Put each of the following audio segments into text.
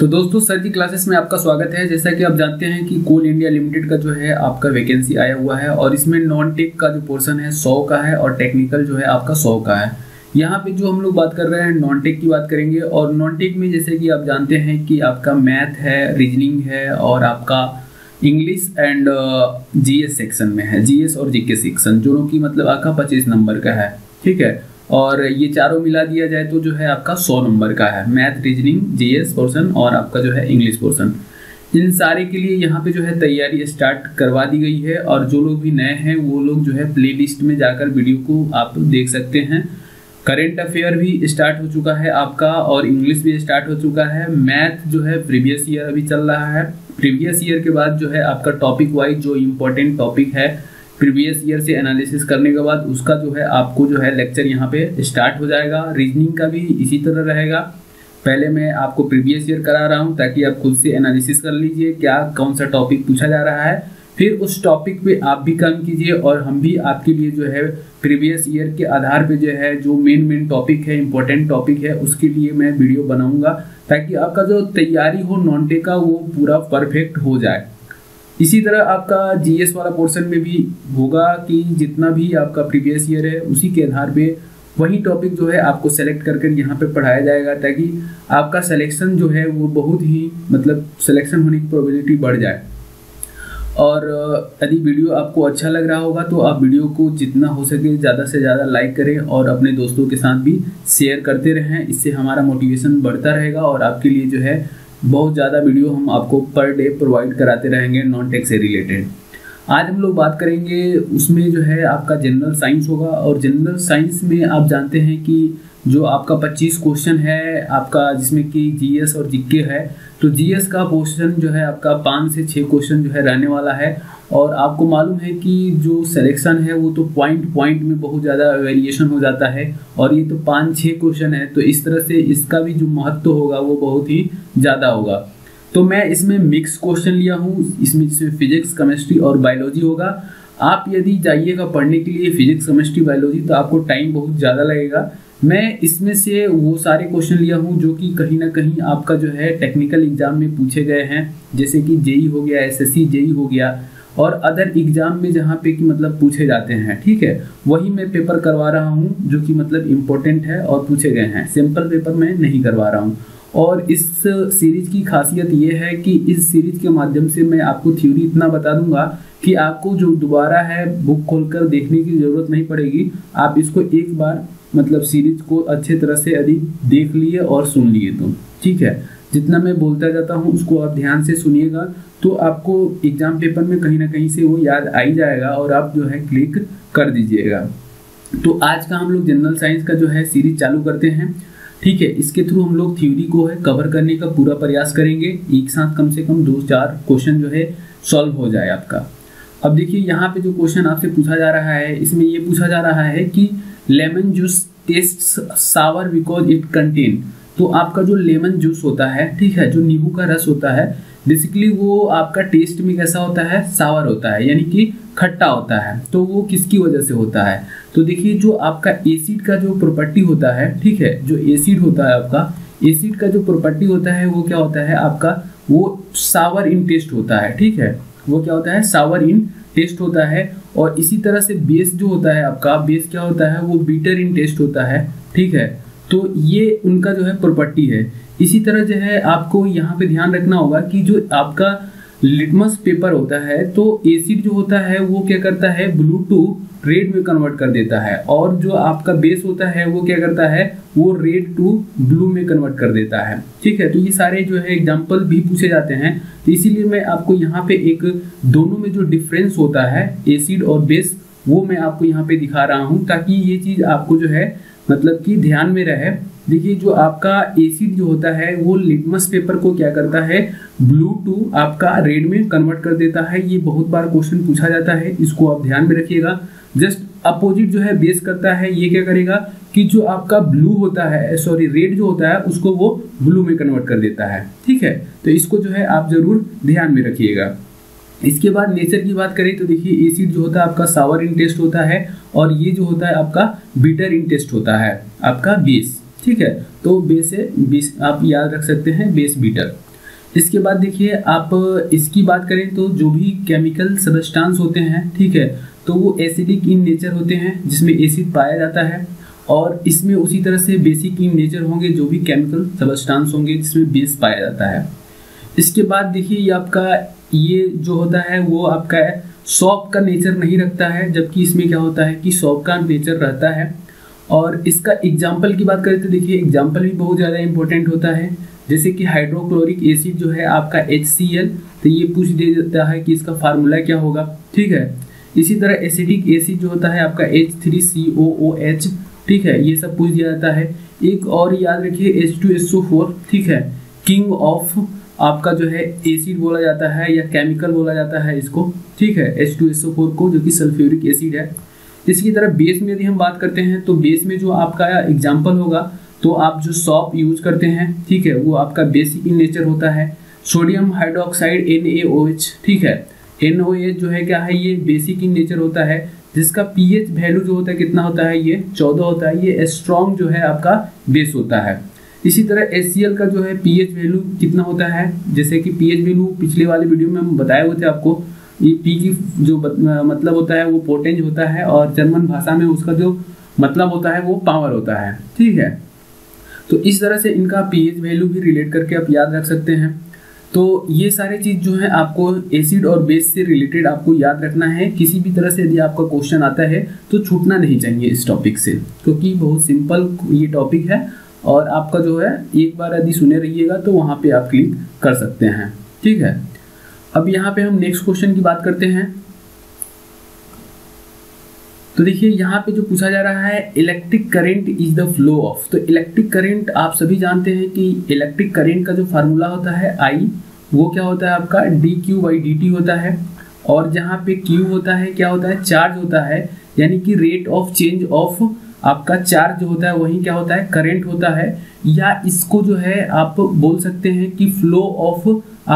तो दोस्तों सरजी क्लासेस में आपका स्वागत है। जैसा कि आप जानते हैं कि कोल इंडिया लिमिटेड का जो है आपका वैकेंसी आया हुआ है और इसमें नॉन टेक का जो पोर्शन है 100 का है और टेक्निकल जो है आपका 100 का है। यहाँ पे जो हम लोग बात कर रहे हैं नॉन टेक की बात करेंगे और नॉन टेक में जैसे कि आप जानते हैं कि आपका मैथ है, रीजनिंग है और आपका इंग्लिश एंड जीएस सेक्शन में है, जीएस और जीके सेक्शन, जो कि मतलब आपका 25 नंबर का है, ठीक है। और ये चारों मिला दिया जाए तो जो है आपका 100 नंबर का है, मैथ, रीजनिंग, जीएस पोर्शन और आपका जो है इंग्लिश पोर्शन। इन सारे के लिए यहाँ पे जो है तैयारी स्टार्ट करवा दी गई है और जो लोग भी नए हैं वो लोग जो है प्लेलिस्ट में जाकर वीडियो को आप देख सकते हैं। करेंट अफेयर भी स्टार्ट हो चुका है आपका और इंग्लिश भी स्टार्ट हो चुका है, मैथ जो है प्रीवियस ईयर अभी चल रहा है। प्रीवियस ईयर के बाद जो है आपका टॉपिक वाइज जो इम्पोर्टेंट टॉपिक है प्रीवियस ईयर से एनालिसिस करने के बाद उसका जो है आपको जो है लेक्चर यहाँ पे स्टार्ट हो जाएगा। रीजनिंग का भी इसी तरह रहेगा, पहले मैं आपको प्रीवियस ईयर करा रहा हूँ ताकि आप खुद से एनालिसिस कर लीजिए क्या कौन सा टॉपिक पूछा जा रहा है, फिर उस टॉपिक पे आप भी काम कीजिए और हम भी आपके लिए जो है प्रीवियस ईयर के आधार पे जो है जो मेन टॉपिक है, इम्पोर्टेंट टॉपिक है, उसके लिए मैं वीडियो बनाऊंगा ताकि आपका जो तैयारी हो नॉन टेक का वो पूरा परफेक्ट हो जाए। इसी तरह आपका जीएस वाला पोर्शन में भी होगा कि जितना भी आपका प्रीवियस ईयर है उसी के आधार पे वही टॉपिक जो है आपको सेलेक्ट करके यहाँ पे पढ़ाया जाएगा ताकि आपका सिलेक्शन जो है वो बहुत ही मतलब सिलेक्शन होने की प्रोबेबिलिटी बढ़ जाए। और यदि वीडियो आपको अच्छा लग रहा होगा तो आप वीडियो को जितना हो सके ज़्यादा से ज़्यादा लाइक करें और अपने दोस्तों के साथ भी शेयर करते रहें, इससे हमारा मोटिवेशन बढ़ता रहेगा और आपके लिए जो है बहुत ज़्यादा वीडियो हम आपको पर डे प्रोवाइड कराते रहेंगे नॉन टेक से रिलेटेड। आज हम लोग बात करेंगे उसमें जो है आपका जनरल साइंस होगा और जनरल साइंस में आप जानते हैं कि जो आपका 25 क्वेश्चन है आपका जिसमें कि जीएस और जीके है, तो जीएस का पोर्शन जो है आपका 5 से 6 क्वेश्चन जो है रहने वाला है और आपको मालूम है कि जो सिलेक्शन है वो तो पॉइंट में बहुत ज़्यादा वेरिएशन हो जाता है और ये तो 5-6 क्वेश्चन है, तो इस तरह से इसका भी जो महत्व होगा वो बहुत ही ज़्यादा होगा। तो मैं इसमें मिक्स क्वेश्चन लिया हूँ, इसमें फिजिक्स, केमिस्ट्री और बायोलॉजी होगा। आप यदि जाइएगा पढ़ने के लिए फिजिक्स, केमिस्ट्री, बायोलॉजी तो आपको टाइम बहुत ज़्यादा लगेगा। मैं इसमें से वो सारे क्वेश्चन लिया हूँ जो कि कहीं ना कहीं आपका जो है टेक्निकल एग्जाम में पूछे गए हैं, जैसे कि जेईई हो गया, एसएससी जेईई हो गया और अदर एग्जाम में जहाँ पे कि मतलब पूछे जाते हैं, ठीक है, वही मैं पेपर करवा रहा हूँ जो कि मतलब इम्पोर्टेंट है और पूछे गए हैं, सिंपल पेपर मैं नहीं करवा रहा हूँ। और इस सीरीज़ की खासियत ये है कि इस सीरीज़ के माध्यम से मैं आपको थ्योरी इतना बता दूंगा कि आपको जो दोबारा है बुक खोलकर देखने की ज़रूरत नहीं पड़ेगी। आप इसको एक बार मतलब सीरीज को अच्छे तरह से यदि देख लिए और सुन लिए तो ठीक है, जितना मैं बोलता जाता हूँ उसको आप ध्यान से सुनिएगा तो आपको एग्ज़ाम पेपर में कहीं ना कहीं से वो याद आ ही जाएगा और आप जो है क्लिक कर दीजिएगा। तो आज का हम लोग जनरल साइंस का जो है सीरीज चालू करते हैं, ठीक है। इसके थ्रू हम लोग थ्योरी को है कवर करने का पूरा प्रयास करेंगे, एक साथ कम से कम 2-4 क्वेश्चन जो है सॉल्व हो जाए आपका। अब देखिए यहाँ पे जो क्वेश्चन आपसे पूछा जा रहा है इसमें ये पूछा जा रहा है कि lemon juice tastes sour because it contain, तो आपका जो लेमन जूस होता है, ठीक है, जो नींबू का रस होता है बेसिकली वो आपका टेस्ट में कैसा होता है, सावर होता है, यानी कि खट्टा होता है। तो वो किसकी वजह से होता है, तो देखिए जो आपका एसिड का जो प्रॉपर्टी होता है, ठीक है, जो एसिड होता है आपका, एसिड का जो प्रॉपर्टी होता है वो क्या होता है आपका, वो सावर इन टेस्ट होता है, ठीक है, वो क्या होता है, सावर इन टेस्ट होता है। और इसी तरह से बेस जो होता है आपका, बेस क्या होता है, वो बीटर इन टेस्ट होता है, ठीक है, तो ये उनका जो है प्रॉपर्टी है। इसी तरह जो है आपको यहाँ पे ध्यान रखना होगा कि जो आपका लिटमस पेपर होता है तो एसिड जो होता है वो क्या करता है, ब्लू टू रेड में कन्वर्ट कर देता है और जो आपका बेस होता है वो क्या करता है, वो रेड टू ब्लू में कन्वर्ट कर देता है, ठीक है। तो ये सारे जो है एग्जाम्पल भी पूछे जाते हैं, तो इसीलिए मैं आपको यहाँ पे एक दोनों में जो डिफरेंस होता है एसिड और बेस वो मैं आपको यहाँ पे दिखा रहा हूँ ताकि ये चीज़ आपको जो है मतलब कि ध्यान में रहे। देखिए जो आपका एसिड जो होता है वो लिटमस पेपर को क्या करता है, ब्लू टू आपका रेड में कन्वर्ट कर देता है, ये बहुत बार क्वेश्चन पूछा जाता है, इसको आप ध्यान में रखिएगा। जस्ट अपोजिट जो है बेस करता है, ये क्या करेगा कि जो आपका ब्लू होता है, सॉरी रेड जो होता है उसको वो ब्लू में कन्वर्ट कर देता है, ठीक है, तो इसको जो है आप जरूर ध्यान में रखिएगा। इसके बाद नेचर की बात करें तो देखिए एसिड जो होता है आपका सावर इन टेस्ट होता है और ये जो होता है आपका बिटर इन टेस्ट होता है आपका बेस, ठीक है, तो बेस आप याद रख सकते हैं बेस बीटर। इसके बाद देखिए आप इसकी बात करें तो जो भी केमिकल सबस्टांस होते हैं, ठीक है, तो वो एसिडिक इन नेचर होते हैं जिसमें एसिड पाया जाता है, और इसमें उसी तरह से बेसिक इन नेचर होंगे जो भी केमिकल सबस्टांस होंगे जिसमें बेस पाया जाता है। इसके बाद देखिए ये आपका ये जो होता है वो आपका सॉफ्ट का नेचर नहीं रखता है, जबकि इसमें क्या होता है कि सॉफ्ट का नेचर रहता है। और इसका एग्जाम्पल की बात करें तो देखिए एग्जाम्पल भी बहुत ज़्यादा इंपॉर्टेंट होता है, जैसे कि हाइड्रोक्लोरिक एसिड जो है आपका HCl, तो ये पूछ दे देता है कि इसका फार्मूला क्या होगा, ठीक है। इसी तरह एसिडिक एसिड जो होता है आपका H3COOH, ठीक है, ये सब पूछ दिया जाता है। एक और याद रखिए H2SO4, ठीक है, किंग ऑफ आपका जो है एसिड बोला जाता है या केमिकल बोला जाता है इसको, ठीक है, H2SO4 को, जो कि सल्फ्यूरिक एसिड है। इसकी तरह बेस में यदि हम बात करते हैं तो बेस में जो आपका एग्जाम्पल होगा तो आप जो सॉप यूज करते हैं, ठीक है, वो आपका बेसिक इन नेचर होता है। सोडियम हाइड्रोक्साइड NaOH, ठीक है, NaOH जो है क्या है ये बेसिक इन नेचर होता है, जिसका pH वैल्यू जो होता है कितना होता है, ये 14 होता है, ये स्ट्रॉन्ग जो है आपका बेस होता है। इसी तरह HCl का जो है pH वैल्यू कितना होता है, जैसे कि pH वैल्यू पिछले वाले वीडियो में हम बताए हुए थे आपको, ये पी की जो मतलब होता है वो पोटेंज होता है, और जर्मन भाषा में उसका जो मतलब होता है वो पावर होता है, ठीक है। तो इस तरह से इनका pH वैल्यू भी रिलेट करके आप याद रख सकते हैं। तो ये सारे चीज़ जो है आपको एसिड और बेस से रिलेटेड आपको याद रखना है। किसी भी तरह से यदि आपका क्वेश्चन आता है तो छूटना नहीं चाहिए इस टॉपिक से, क्योंकि बहुत सिंपल ये टॉपिक है और आपका जो है एक बार यदि सुने रहिएगा तो वहाँ पे आप क्लिक कर सकते हैं, ठीक है। अब यहाँ पे हम नेक्स्ट क्वेश्चन की बात करते हैं तो देखिए यहाँ पे जो पूछा जा रहा है electric current is the flow of. तो इलेक्ट्रिक करंट आप सभी जानते हैं कि इलेक्ट्रिक करंट का जो फार्मूला होता है I, वो क्या होता है आपका dQ/dt होता है, और जहाँ पे Q होता है क्या होता है, चार्ज होता है, यानी कि रेट ऑफ चेंज ऑफ आपका चार्ज होता है, वहीं क्या होता है करंट होता है, या इसको जो है आप बोल सकते हैं कि फ्लो ऑफ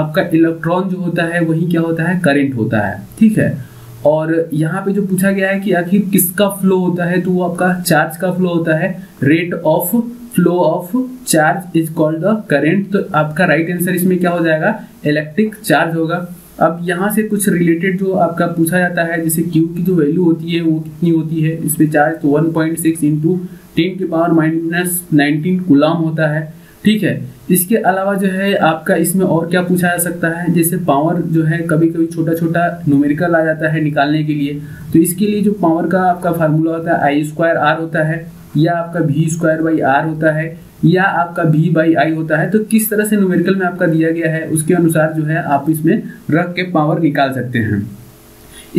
आपका इलेक्ट्रॉन जो होता है वहीं क्या होता है करंट होता है, ठीक है। और यहाँ पे जो पूछा गया है कि आखिर किसका फ्लो होता है, तो वो आपका चार्ज का फ्लो होता है। Rate of flow of charge is called the current. तो आपका राइट आंसर इसमें क्या हो जाएगा, इलेक्ट्रिक चार्ज होगा। अब यहाँ से कुछ रिलेटेड जो आपका पूछा जाता है, जैसे Q की जो वैल्यू होती है वो कितनी होती है, इस पर चार्ज तो 1.6 × 10⁻¹⁹ कूलम होता है, ठीक है। इसके अलावा जो है आपका इसमें और क्या पूछा जा सकता है, जैसे पावर जो है कभी कभी छोटा छोटा न्यूमेरिकल आ जाता है निकालने के लिए, तो इसके लिए जो पावर का आपका फार्मूला होता है I²R होता है, या आपका V²/R होता है, या आपका V/I होता है। तो किस तरह से न्यूमेरिकल में आपका दिया गया है उसके अनुसार जो है आप इसमें रख के पावर निकाल सकते हैं।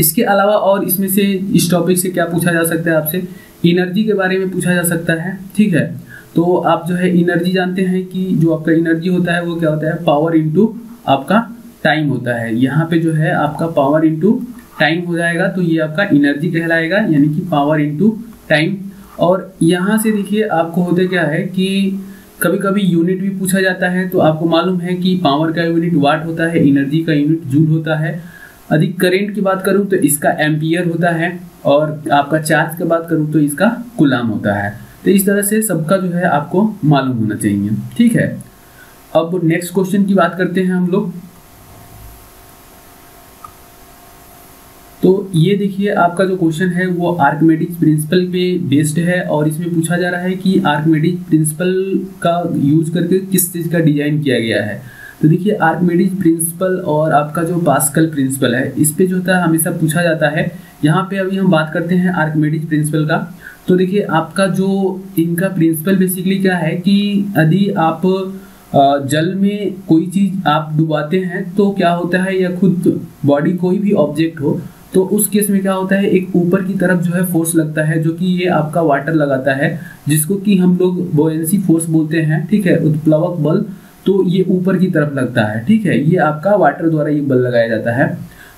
इसके अलावा और इसमें से इस टॉपिक से क्या पूछा जा सकता है आपसे, एनर्जी के बारे में पूछा जा सकता है, ठीक है। तो आप जो है एनर्जी जानते हैं कि जो आपका एनर्जी होता है वो क्या होता है, पावर इंटू आपका टाइम होता है। यहाँ पे जो है आपका पावर इंटू टाइम हो जाएगा, तो ये आपका एनर्जी कहलाएगा, यानी कि पावर इंटू टाइम। और यहाँ से देखिए आपको होता क्या है कि कभी कभी यूनिट भी पूछा जाता है, तो आपको मालूम है कि पावर का यूनिट वाट होता है, एनर्जी का यूनिट जूल होता है। अधिक करंट की बात करूँ तो इसका एम्पियर होता है, और आपका चार्ज की बात करूँ तो इसका कूलम होता है। तो इस तरह से सबका जो है आपको मालूम होना चाहिए, ठीक है। अब नेक्स्ट क्वेश्चन की बात करते हैं हम लोग। तो ये देखिए आपका जो क्वेश्चन है वो आर्कमेडिक्स प्रिंसिपल पे बेस्ड है, और इसमें पूछा जा रहा है कि आर्कमेडिक्स प्रिंसिपल का यूज करके किस चीज़ का डिजाइन किया गया है। तो देखिए आर्कमेडिक्स प्रिंसिपल और आपका जो पास्कल प्रिंसिपल है, इस पे जो होता है हमेशा पूछा जाता है। यहाँ पे अभी हम बात करते हैं आर्कमेडिक्स प्रिंसिपल का। तो देखिए आपका जो इनका प्रिंसिपल बेसिकली क्या है कि यदि आप जल में कोई चीज़ आप डुबाते हैं तो क्या होता है, या खुद बॉडी कोई भी ऑब्जेक्ट हो, तो उस केस में क्या होता है एक ऊपर की तरफ जो है फोर्स लगता है, जो कि ये आपका वाटर लगाता है, जिसको कि हम लोग बोयेंसी फोर्स बोलते हैं, ठीक है, उत्प्लवक बल। तो ये ऊपर की तरफ लगता है, ठीक है, ये आपका वाटर द्वारा ये बल लगाया जाता है।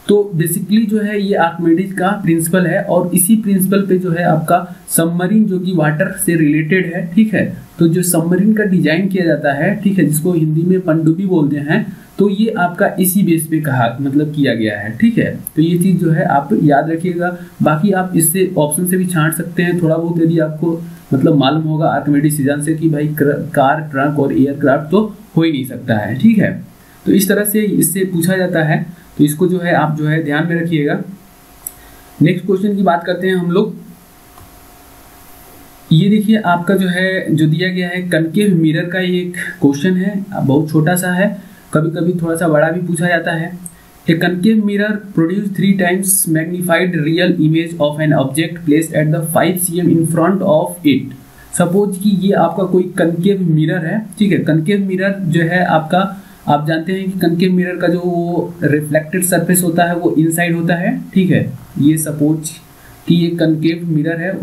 तो बेसिकली जो है ये आर्कमेडिक्स का प्रिंसिपल है, और इसी प्रिंसिपल पे जो है आपका सबमरीन जो कि वाटर से रिलेटेड है, ठीक है, तो जो सबमरीन का डिजाइन किया जाता है, ठीक है, जिसको हिंदी में पनडुब्बी बोलते हैं, तो ये आपका इसी बेस पे कहा मतलब किया गया है, ठीक है। तो ये चीज़ जो है आप याद रखिएगा, बाकी आप इससे ऑप्शन से भी छांट सकते हैं थोड़ा बहुत, यदि आपको मतलब मालूम होगा आर्कमेडिक्स सिद्धांत से कि भाई कार, ट्रक और एयरक्राफ्ट तो हो ही नहीं सकता है, ठीक है। तो इस तरह से इससे पूछा जाता है, तो इसको जो है आप जो है ध्यान में रखिएगा। नेक्स्ट क्वेश्चन की बात करते हैं हम लोग। ये देखिए आपका जो है जो दिया गया है कनकेव मिरर का ये एक क्वेश्चन है, बहुत छोटा सा है, कभी कभी थोड़ा सा बड़ा भी पूछा जाता है। A concave mirror produce 3 times magnified real image of an object placed at the 5 cm in front of it. Suppose कि ये आपका कोई कनकेव मिरर है, ठीक है। कनकेव मिरर जो है आपका, आप जानते हैं कि कनकेव मिरर का जो वो रिफ्लेक्टेड सरफेस होता है वो इनसाइड होता है, ठीक है। ये सपोज कि ये कनकेव मिरर है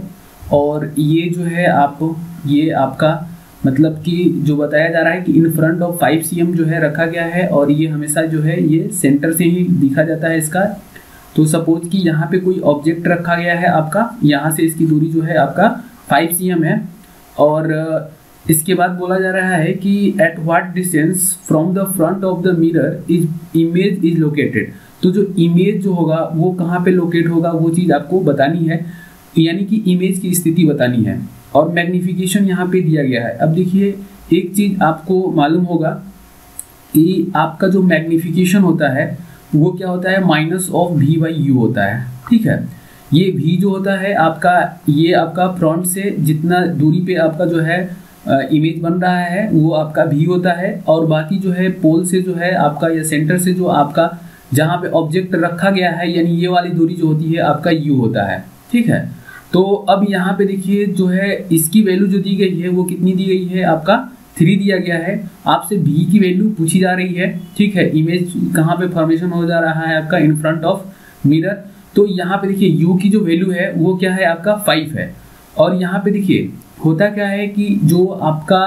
और ये जो है आप, ये आपका मतलब कि जो बताया जा रहा है कि इन फ्रंट ऑफ 5 cm जो है रखा गया है और ये हमेशा जो है ये सेंटर से ही दिखा जाता है इसका। तो सपोज कि यहाँ पे कोई ऑब्जेक्ट रखा गया है आपका, यहाँ से इसकी दूरी जो है आपका 5 cm है और इसके बाद बोला जा रहा है कि at what distance from the front of the mirror is image is located. तो जो इमेज जो होगा वो कहाँ पे लोकेट होगा वो चीज़ आपको बतानी है, यानी कि इमेज की स्थिति बतानी है और मैग्नीफिकेशन यहाँ पे दिया गया है। अब देखिए एक चीज़ आपको मालूम होगा कि आपका जो मैग्नीफिकेशन होता है वो क्या होता है, -(v/u) होता है, ठीक है। ये v जो होता है आपका, ये आपका फ्रंट से जितना दूरी पे आपका जो है इमेज बन रहा है वो आपका v होता है और बाकी जो है पोल से जो है आपका या सेंटर से जो आपका जहाँ पे ऑब्जेक्ट रखा गया है यानी ये वाली दूरी जो होती है आपका u होता है, ठीक है। तो अब यहाँ पे देखिए जो है इसकी वैल्यू जो दी गई है वो कितनी दी गई है, आपका 3 दिया गया है। आपसे v की वैल्यू पूछी जा रही है, ठीक है। इमेज कहाँ पे फॉर्मेशन हो जा रहा है आपका, इन फ्रंट ऑफ मिरर। तो यहाँ पे देखिए u की जो वैल्यू है वो क्या है आपका 5 है। और यहाँ पे देखिए होता क्या है कि जो आपका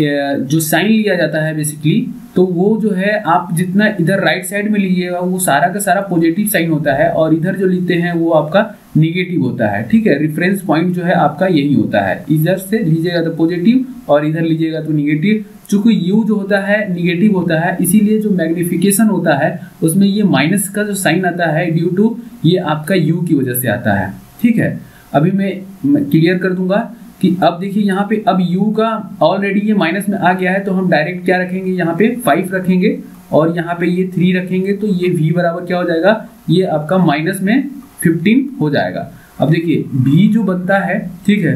जो साइन लिया जाता है बेसिकली, तो वो जो है आप जितना इधर राइट साइड में लीजिएगा वो सारा का सारा पॉजिटिव साइन होता है और इधर जो लेते हैं वो आपका नेगेटिव होता है, ठीक है। रेफरेंस पॉइंट जो है आपका यही होता है, इधर से लीजिएगा तो पॉजिटिव और इधर लीजिएगा तो नेगेटिव। चूँकि u जो होता है नेगेटिव होता है इसीलिए जो मैग्नीफिकेशन होता है उसमें ये माइनस का जो साइन आता है ड्यू टू ये आपका u की वजह से आता है, ठीक है। अभी मैं क्लियर कर दूंगा कि अब देखिए यहाँ पे अब u का ऑलरेडी ये माइनस में आ गया है तो हम डायरेक्ट क्या रखेंगे, यहाँ पे 5 रखेंगे और यहाँ पे ये 3 रखेंगे। तो ये v बराबर क्या हो जाएगा, ये आपका -15 हो जाएगा। अब देखिए v जो बनता है, ठीक है,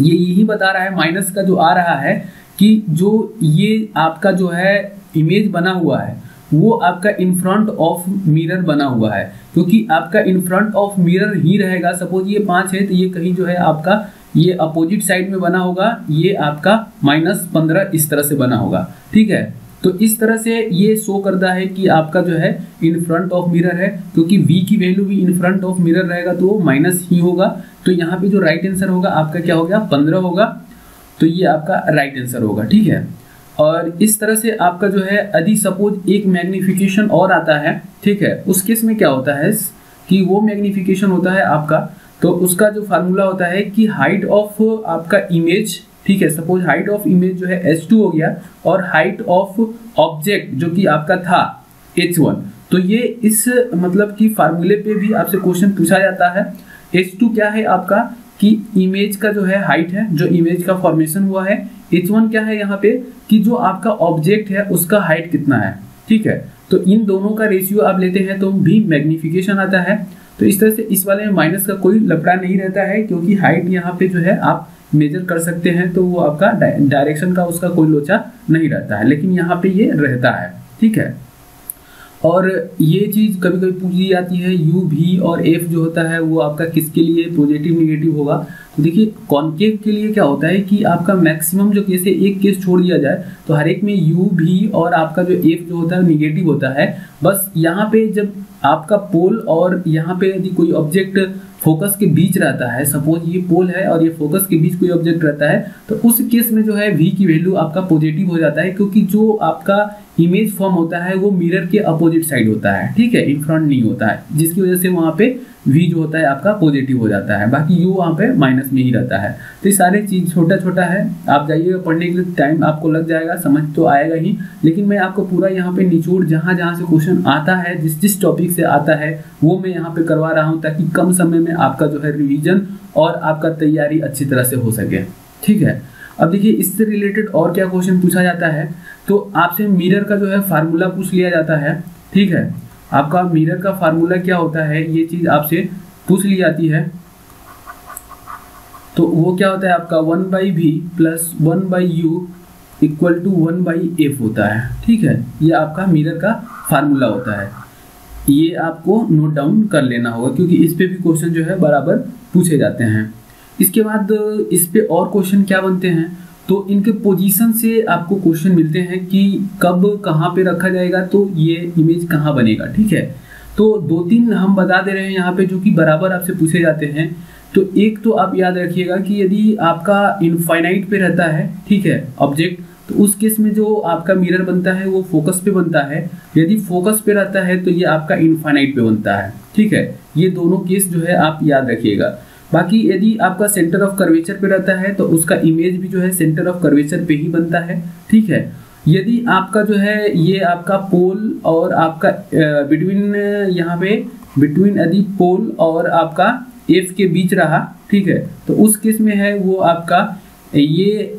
ये यही बता रहा है, माइनस का जो आ रहा है कि जो ये आपका जो है इमेज बना हुआ है वो आपका इन फ्रंट ऑफ मिरर बना हुआ है, क्योंकि आपका इन फ्रंट ऑफ मिरर ही रहेगा। सपोज ये 5 है तो ये कहीं जो है आपका ये अपोजिट साइड में बना होगा, ये आपका -15 इस तरह से बना होगा, ठीक है। तो इस तरह से ये शो करता है कि आपका जो है इन फ्रंट ऑफ मिरर है, क्योंकि v की वैल्यू भी इन फ्रंट ऑफ मिरर रहेगा तो वो माइनस ही होगा। तो यहाँ पे जो राइट आंसर होगा आपका क्या हो गया, 15 होगा। तो ये आपका राइट आंसर होगा, ठीक है। और इस तरह से आपका जो है यदि सपोज एक मैग्नीफिकेशन और आता है, ठीक है, उस केस में क्या होता है कि वो मैग्नीफिकेशन होता है आपका, तो उसका जो फार्मूला होता है कि हाइट ऑफ आपका इमेज, ठीक है। सपोज हाइट ऑफ इमेज जो है h2 हो गया और हाइट ऑफ ऑब्जेक्ट जो कि आपका था h1। तो ये इस मतलब कि फार्मूले पे भी आपसे क्वेश्चन पूछा जाता है। h2 क्या है आपका कि इमेज का जो है हाइट है जो इमेज का फॉर्मेशन हुआ है, h1 क्या है यहाँ पे कि जो आपका ऑब्जेक्ट है उसका हाइट कितना है, ठीक है। तो इन दोनों का रेशियो आप लेते हैं तो भी मैग्नीफिकेशन आता है। तो इस तरह से इस वाले में माइनस का कोई लपड़ा नहीं रहता है, क्योंकि हाइट यहाँ पे जो है आप मेजर कर सकते हैं तो वो आपका डायरेक्शन का उसका कोई लोचा नहीं रहता है, लेकिन यहाँ पे ये रहता है, ठीक है। और ये चीज़ कभी कभी पूछी जाती है u, v और f जो होता है वो आपका किसके लिए पॉजिटिव नेगेटिव होगा। तो देखिए कॉन्केव के लिए क्या होता है कि आपका मैक्सिमम जो केस है, एक केस छोड़ दिया जाए तो हर एक में u, v और आपका जो f जो होता है नेगेटिव होता है। बस यहाँ पे जब आपका पोल और यहाँ पे यदि कोई ऑब्जेक्ट फोकस के बीच रहता है, सपोज ये पोल है और ये फोकस के बीच कोई ऑब्जेक्ट रहता है, तो उस केस में जो है v की वैल्यू आपका पॉजिटिव हो जाता है, क्योंकि जो आपका इमेज फॉर्म होता है वो मिरर के अपोजिट साइड होता है, ठीक है, इन फ्रंट नहीं होता है, जिसकी वजह से वहाँ पे v जो होता है आपका पॉजिटिव हो जाता है, बाकी u वहाँ पे माइनस में ही रहता है। तो ये सारे चीज़ छोटा छोटा है, आप जाइएगा पढ़ने के लिए टाइम आपको लग जाएगा, समझ तो आएगा ही, लेकिन मैं आपको पूरा यहाँ पे निचोड़ जहाँ जहाँ से क्वेश्चन आता है, जिस जिस टॉपिक से आता है वो मैं यहाँ पे करवा रहा हूँ, ताकि कम समय में आपका जो है रिविजन और आपका तैयारी अच्छी तरह से हो सके, ठीक है। अब देखिए इससे रिलेटेड और क्या क्वेश्चन पूछा जाता है तो आपसे मिरर का जो है फार्मूला पूछ लिया जाता है, ठीक है। आपका मिरर का फार्मूला क्या होता है ये चीज आपसे पूछ ली जाती है। तो वो क्या होता है आपका 1/v + 1/u = 1/f होता है, ठीक है। ये आपका मिरर का फार्मूला होता है, ये आपको नोट डाउन कर लेना होगा क्योंकि इस पे भी क्वेश्चन जो है बराबर पूछे जाते हैं। इसके बाद इस पे और क्वेश्चन क्या बनते हैं तो इनके पोजीशन से आपको क्वेश्चन मिलते हैं कि कब कहाँ पे रखा जाएगा तो ये इमेज कहाँ बनेगा, ठीक है। तो दो तीन हम बता दे रहे हैं यहाँ पे जो कि बराबर आपसे पूछे जाते हैं। तो एक तो आप याद रखिएगा कि यदि आपका इनफाइनाइट पे रहता है, ठीक है, ऑब्जेक्ट, तो उस केस में जो आपका मिरर बनता है वो फोकस पे बनता है। यदि फोकस पे रहता है तो ये आपका इनफाइनाइट पे बनता है, ठीक है। ये दोनों केस जो है आप याद रखिएगा। बाकी यदि आपका सेंटर ऑफ कर्वेचर पे रहता है तो उसका इमेज भी जो है सेंटर ऑफ कर्वेचर पे ही बनता है, ठीक है। यदि आपका जो है ये आपका पोल और आपका बिटवीन, यहाँ पे बिटवीन यदि पोल और आपका एफ के बीच रहा, ठीक है, तो उस केस में है वो आपका ये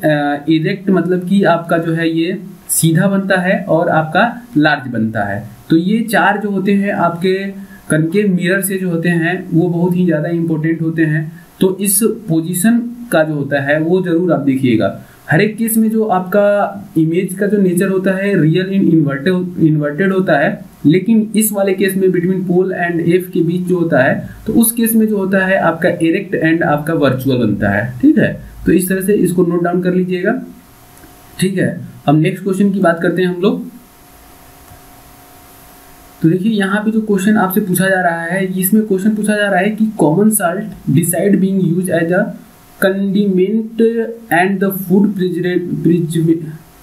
इरेक्ट, मतलब कि आपका जो है ये सीधा बनता है और आपका लार्ज बनता है। तो ये चार जो होते हैं आपके कनकेव मिरर से जो होते हैं वो बहुत ही ज़्यादा इम्पोर्टेंट होते हैं। तो इस पोजीशन का जो होता है वो ज़रूर आप देखिएगा। हर एक केस में जो आपका इमेज का जो नेचर होता है रियल इन इन्वर्टेड होता है, लेकिन इस वाले केस में बिटवीन पोल एंड एफ के बीच जो होता है तो उस केस में जो होता है आपका इरेक्ट एंड आपका वर्चुअल बनता है, ठीक है। तो इस तरह से इसको नोट डाउन कर लीजिएगा, ठीक है। अब नेक्स्ट क्वेश्चन की बात करते हैं हम लोग। तो देखिए यहाँ पे जो क्वेश्चन आपसे पूछा जा रहा है, इसमें क्वेश्चन पूछा जा रहा है कि common salt decide being use as a condiment and the food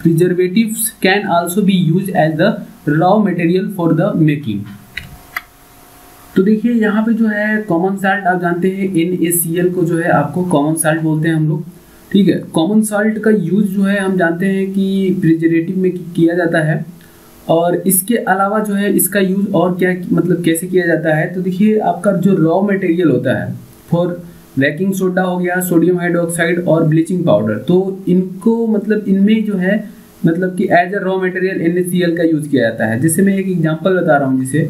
preservatives can also be used as the raw material for the making। तो देखिए यहाँ पे जो है कॉमन साल्ट, आप जानते हैं NaCl को जो है आपको कॉमन साल्ट बोलते हैं हम लोग, ठीक है। कॉमन साल्ट का यूज जो है हम जानते हैं कि प्रिजर्वेटिव में किया जाता है, और इसके अलावा जो है इसका यूज और क्या मतलब कैसे किया जाता है। तो देखिए आपका जो रॉ मटेरियल होता है फॉर बेकिंग सोडा हो गया, सोडियम हाइड्रोक्साइड और ब्लीचिंग पाउडर, तो इनको मतलब इनमें जो है मतलब कि as a raw material NaCl का यूज़ किया जाता है। जैसे मैं एक एग्जांपल बता रहा हूँ, जिसे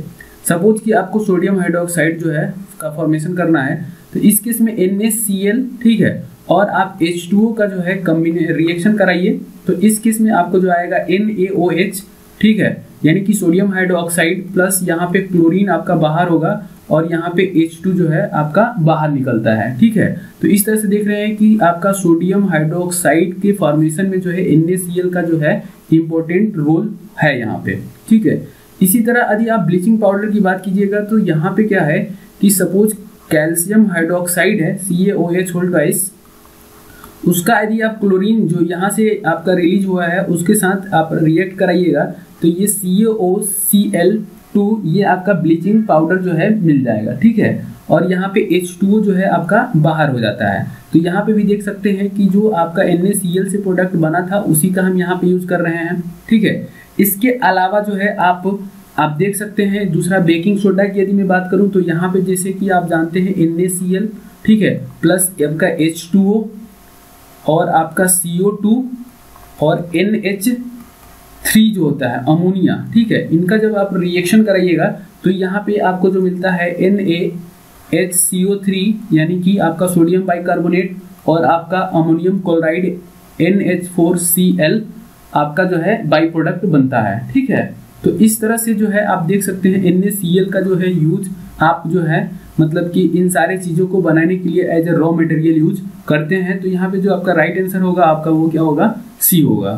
सपोज कि आपको सोडियम हाइड्रोक्साइड जो है का फॉर्मेशन करना है, तो इस केस में NaCl, ठीक है, और आप H2O का जो है कम्बिनेशन रिएक्शन कराइए तो इस केस में आपको जो आएगा NaOH, ठीक है, यानी कि सोडियम हाइड्रोक्साइड प्लस यहाँ पे क्लोरीन आपका बाहर होगा और यहाँ पे H2 जो है आपका बाहर निकलता है, ठीक है। तो इस तरह से देख रहे हैं कि आपका सोडियम हाइड्रोक्साइड के फॉर्मेशन में जो है NaCl का जो है इम्पोर्टेंट रोल है यहाँ पे, ठीक है। इसी तरह यदि आप ब्लीचिंग पाउडर की बात कीजिएगा तो यहाँ पे क्या है कि सपोज कैल्शियम हाइड्रोक्साइड है CaOH होल्ड गाइस, उसका यदि आप क्लोरीन जो यहाँ से आपका रिलीज हुआ है उसके साथ आप रिएक्ट कराइएगा तो ये CaOCl2 ये आपका ब्लीचिंग पाउडर जो है मिल जाएगा, ठीक है। और यहाँ पे H2O जो है आपका बाहर हो जाता है। तो यहाँ पे भी देख सकते हैं कि जो आपका NaCl से प्रोडक्ट बना था उसी का हम यहाँ पे यूज़ कर रहे हैं, ठीक है। इसके अलावा जो है आप देख सकते हैं दूसरा बेकिंग सोडा की यदि मैं बात करूँ तो यहाँ पे जैसे कि आप जानते हैं NaCl, ठीक है, प्लस आपका H2O और आपका CO2 और NH3 जो होता है अमोनिया, ठीक है, इनका जब आप रिएक्शन कराइएगा तो यहाँ पे आपको जो मिलता है NaHCO3 यानी कि आपका सोडियम बाइकार्बोनेट और आपका अमोनियम क्लोराइड NH4Cl आपका जो है बाई प्रोडक्ट बनता है, ठीक है। तो इस तरह से जो है आप देख सकते हैं NaCl का जो है यूज आप जो है मतलब कि इन सारे चीज़ों को बनाने के लिए as a raw material use करते हैं। तो यहाँ पे जो आपका राइट आंसर होगा आपका वो क्या होगा, सी होगा।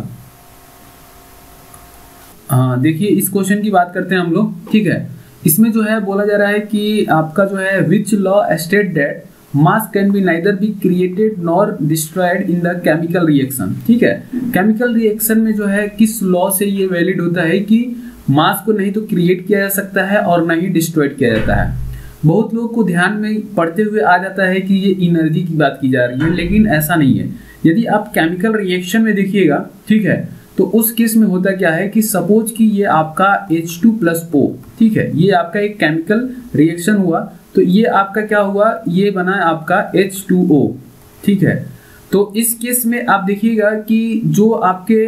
हाँ, देखिए इस क्वेश्चन की बात करते हैं हम लोग, ठीक है। इसमें जो है बोला जा रहा है कि आपका जो है which law state that mass can be neither be created nor destroyed in the chemical reaction, ठीक है। केमिकल रिएक्शन में जो है किस लॉ से ये वैलिड होता है कि मास को नहीं तो क्रिएट किया जा सकता है और ना ही डिस्ट्रॉयड किया जाता है। बहुत लोग को ध्यान में पढ़ते हुए आ जाता है कि ये एनर्जी की बात की जा रही है, लेकिन ऐसा नहीं है। यदि आप केमिकल रिएक्शन में देखिएगा, ठीक है, तो उस केस में होता क्या है कि सपोज कि ये आपका H2+O, ठीक है, ये आपका एक केमिकल रिएक्शन हुआ तो ये आपका क्या हुआ, ये बना आपका H2O, ठीक है। तो इस केस में आप देखिएगा कि जो आपके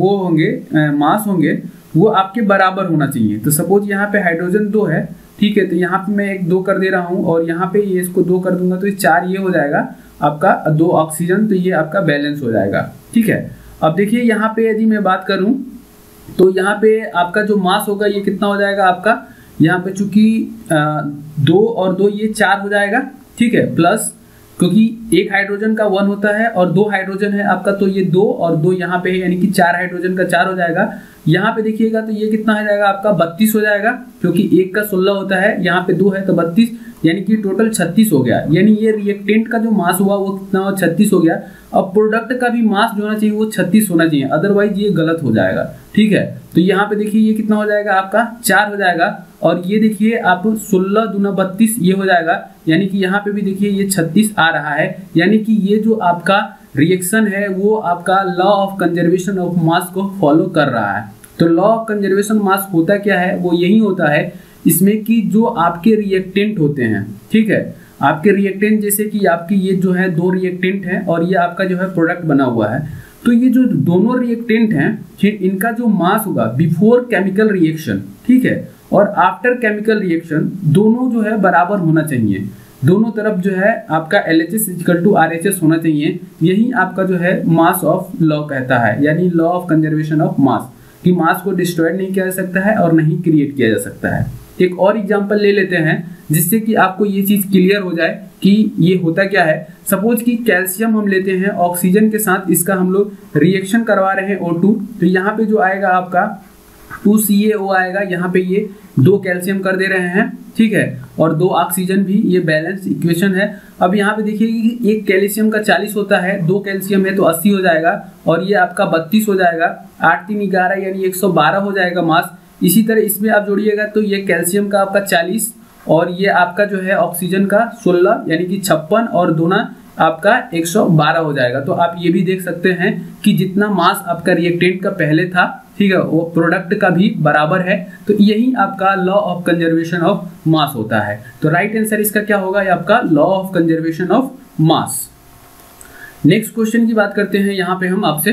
वो होंगे मास होंगे वो आपके बराबर होना चाहिए। तो सपोज यहाँ पे हाइड्रोजन 2 है, ठीक है, तो यहाँ पे मैं एक 2 कर दे रहा हूँ और यहाँ पे ये इसको 2 कर दूंगा तो ये 4 ये हो जाएगा आपका 2 ऑक्सीजन, तो ये आपका बैलेंस हो जाएगा। ठीक है, अब देखिए यहाँ पे यदि मैं बात करूँ तो यहाँ पे आपका जो मास होगा ये कितना हो जाएगा आपका, यहाँ पे चूंकि 2 और 2 ये 4 हो जाएगा, ठीक है, प्लस क्योंकि एक हाइड्रोजन का 1 होता है और 2 हाइड्रोजन है आपका तो ये 2 और 2 यहाँ पे है यानी कि 4 हाइड्रोजन का 4 हो जाएगा। यहाँ पे देखिएगा तो ये कितना हो जाएगा आपका 32 हो जाएगा क्योंकि 1 का 16 होता है, यहाँ पे 2 है तो 32 यानी कि टोटल 36 हो गया। यानी ये रिएक्टेंट का जो मास हुआ वो कितना हो 36 हो गया। अब प्रोडक्ट का भी मास जो होना चाहिए वो 36 होना चाहिए, अदरवाइज ये गलत हो जाएगा। ठीक है, तो यहाँ पे देखिए ये कितना हो जाएगा आपका 4 हो जाएगा और ये देखिए आप 16 दूना 32 ये हो जाएगा, यानी कि यहाँ पे भी देखिए ये 36 आ रहा है। यानी कि ये जो आपका रिएक्शन है वो आपका law of conservation of mass को फॉलो कर रहा है। तो लॉ ऑफ कंजर्वेशन मास होता क्या है, वो यही होता है इसमें कि जो आपके रिएक्टेंट होते हैं, ठीक है, आपके रिएक्टेंट जैसे कि आपकी ये जो है 2 रिएक्टेंट हैं और ये आपका जो है प्रोडक्ट बना हुआ है, तो ये जो दोनों रिएक्टेंट हैं ठीक इनका जो मास होगा बिफोर केमिकल रिएक्शन, ठीक है, और आफ्टर केमिकल रिएक्शन दोनों जो है बराबर होना चाहिए। दोनों तरफ जो है आपका LHS = RHS होना चाहिए। यही आपका जो है मास ऑफ लॉ कहता है, यानी law of conservation of mass, कि मास को डिस्ट्रॉय नहीं किया जा सकता है और नहीं क्रिएट किया जा सकता है। एक और एग्जाम्पल ले लेते हैं जिससे कि आपको ये चीज़ क्लियर हो जाए कि ये होता क्या है। सपोज कि कैल्शियम हम लेते हैं ऑक्सीजन के साथ, इसका हम लोग रिएक्शन करवा रहे हैं O2, तो यहाँ पे जो आएगा आपका 2CaO आएगा, यहाँ पे ये 2 कैल्शियम कर दे रहे हैं, ठीक है, और 2 ऑक्सीजन भी, ये बैलेंस इक्वेशन है। अब यहाँ पे देखिए कि एक कैल्शियम का 40 होता है, 2 कैल्शियम है तो 80 हो जाएगा और ये आपका 32 हो जाएगा, 8×3=11 यानी 112 हो जाएगा मास। इसी तरह इसमें आप जोड़िएगा तो ये कैल्शियम का आपका 40 और ये आपका जो है ऑक्सीजन का 16 यानी कि 56 और 2 आपका 112 हो जाएगा। तो आप ये भी देख सकते हैं कि जितना मास आपका रिएक्टेंट का पहले था, ठीक है, वो प्रोडक्ट का भी बराबर है। तो यही आपका law of conservation of mass होता है। तो राइट आंसर इसका क्या होगा, ये आपका law of conservation of mass. Next question की बात करते हैं यहाँ पे हम आपसे,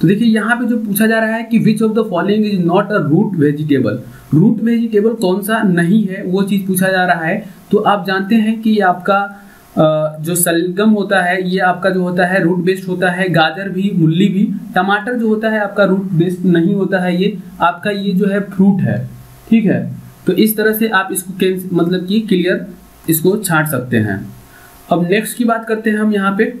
तो देखिए यहाँ पे जो पूछा जा रहा है कि which of the following is not a root vegetable. Root vegetable कौन सा नहीं है वो चीज़ पूछा जा रहा है। तो आप जानते हैं कि आपका जो सलगम होता है ये आपका जो होता है रूट बेस्ड होता है, गाजर भी, मूली भी, टमाटर जो होता है आपका रूट बेस्ड नहीं होता है, ये आपका ये जो है फ्रूट है, ठीक है। तो इस तरह से आप इसको मतलब कि क्लियर इसको छांट सकते हैं। अब नेक्स्ट की बात करते हैं हम यहाँ पे,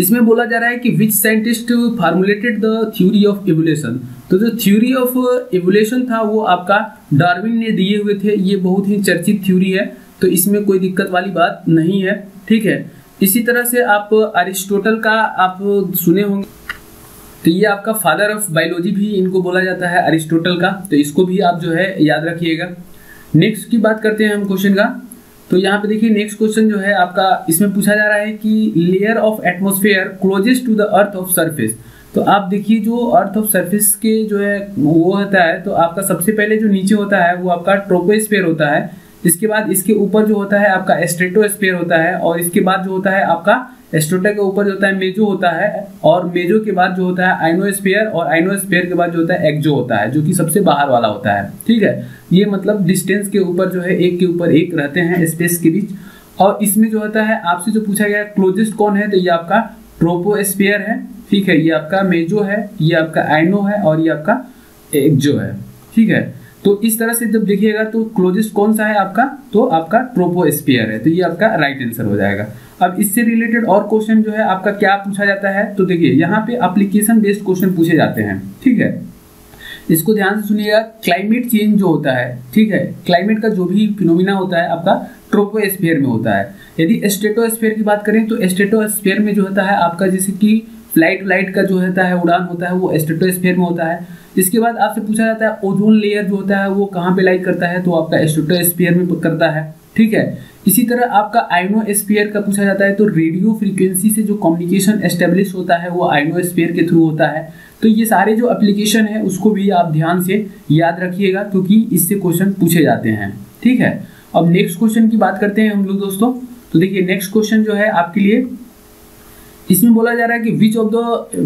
इसमें बोला जा रहा है कि which scientist formulated the theory of evolution. तो जो थ्योरी ऑफ इवोल्यूशन था वो आपका डार्विन ने दिए हुए थे, ये बहुत ही चर्चित थ्योरी है तो इसमें कोई दिक्कत वाली बात नहीं है, ठीक है। इसी तरह से आप अरिस्टोटल का आप सुने होंगे, तो ये आपका फादर ऑफ बायोलॉजी भी इनको बोला जाता है अरिस्टोटल का, तो इसको भी आप जो है याद रखिएगा। नेक्स्ट की बात करते हैं हम क्वेश्चन का, तो यहाँ पे देखिए नेक्स्ट क्वेश्चन जो है आपका इसमें पूछा जा रहा है कि layer of atmosphere closest to the earth of surface. तो आप देखिए जो अर्थ ऑफ सरफेस के जो है वो होता है तो आपका सबसे पहले जो नीचे होता है वो आपका ट्रोपोस्फेयर होता है, इसके बाद इसके ऊपर जो होता है आपका स्ट्रेटोस्फेयर होता है और इसके बाद जो होता है आपका एस्ट्रोटा के ऊपर जो होता है मेजो होता है और मेजो के बाद जो होता है आइनोस्फेयर और आइनोस्फेयर के बाद जो होता है एक्जो होता है जो कि सबसे बाहर वाला होता है, ठीक है। ये मतलब डिस्टेंस के ऊपर जो है एक के ऊपर एक रहते हैं स्पेस के बीच। और इसमें जो होता है आपसे जो पूछा गया क्लोजेस्ट कौन है तो ये आपका ट्रोपोस्फेयर है, ठीक है, ये आपका मेजो है, ये आपका आइनो है और ये आपका एक्जो है, ठीक है। तो इस तरह से जब देखिएगा तो क्लोजेस्ट कौन सा है आपका, तो आपका ट्रोपोस्फेयर है, तो ये आपका राइट आंसर हो जाएगा। अब इससे रिलेटेड और क्वेश्चन जो है आपका क्या पूछा जाता है तो देखिए यहाँ पे एप्लीकेशन बेस्ड क्वेश्चन पूछे जाते हैं, ठीक है, इसको ध्यान से सुनिएगा। क्लाइमेट चेंज जो होता है, ठीक है, क्लाइमेट का जो भी फिनोमिना होता है आपका ट्रोपोस्फेयर में होता है। यदि स्ट्रेटोस्फेयर की बात करें तो स्ट्रेटोस्फेयर में जो होता है आपका जैसे कि फ्लाइट का जो होता है उड़ान होता है वो स्ट्रेटोस्फेयर में होता है। इसके बाद आपसे पूछा जाता है ओजोन लेयर जो होता है वो कहाँ पे लाई करता है तो आपका स्ट्रेटोस्फीयर में करता है, ठीक है। इसी तरह आपका आइनोस्फीयर का पूछा जाता है तो रेडियो फ्रीक्वेंसी से जो कम्युनिकेशन एस्टेब्लिश होता है वो आइनोस्फीयर के थ्रू होता है। तो ये सारे जो एप्लीकेशन है उसको भी आप ध्यान से याद रखिएगा क्योंकि इससे क्वेश्चन पूछे जाते हैं, ठीक है। अब नेक्स्ट क्वेश्चन की बात करते हैं हम लोग दोस्तों, तो देखिए नेक्स्ट क्वेश्चन जो है आपके लिए, इसमें बोला जा रहा है कि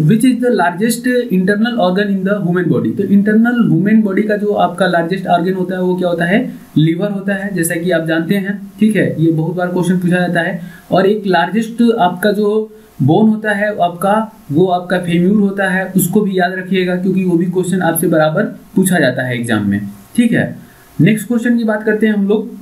which is the largest internal organ in the human body. तो इंटरनल ह्यूमन बॉडी का जो आपका लार्जेस्ट ऑर्गन होता है वो क्या होता है, लीवर होता है, जैसा कि आप जानते हैं। ठीक है, ये बहुत बार क्वेश्चन पूछा जाता है। और एक लार्जेस्ट आपका जो बोन होता है आपका, वो आपका फेम्यूर होता है, उसको भी याद रखिएगा क्योंकि वो भी क्वेश्चन आपसे बराबर पूछा जाता है एग्जाम में। ठीक है, नेक्स्ट क्वेश्चन की बात करते हैं हम लोग।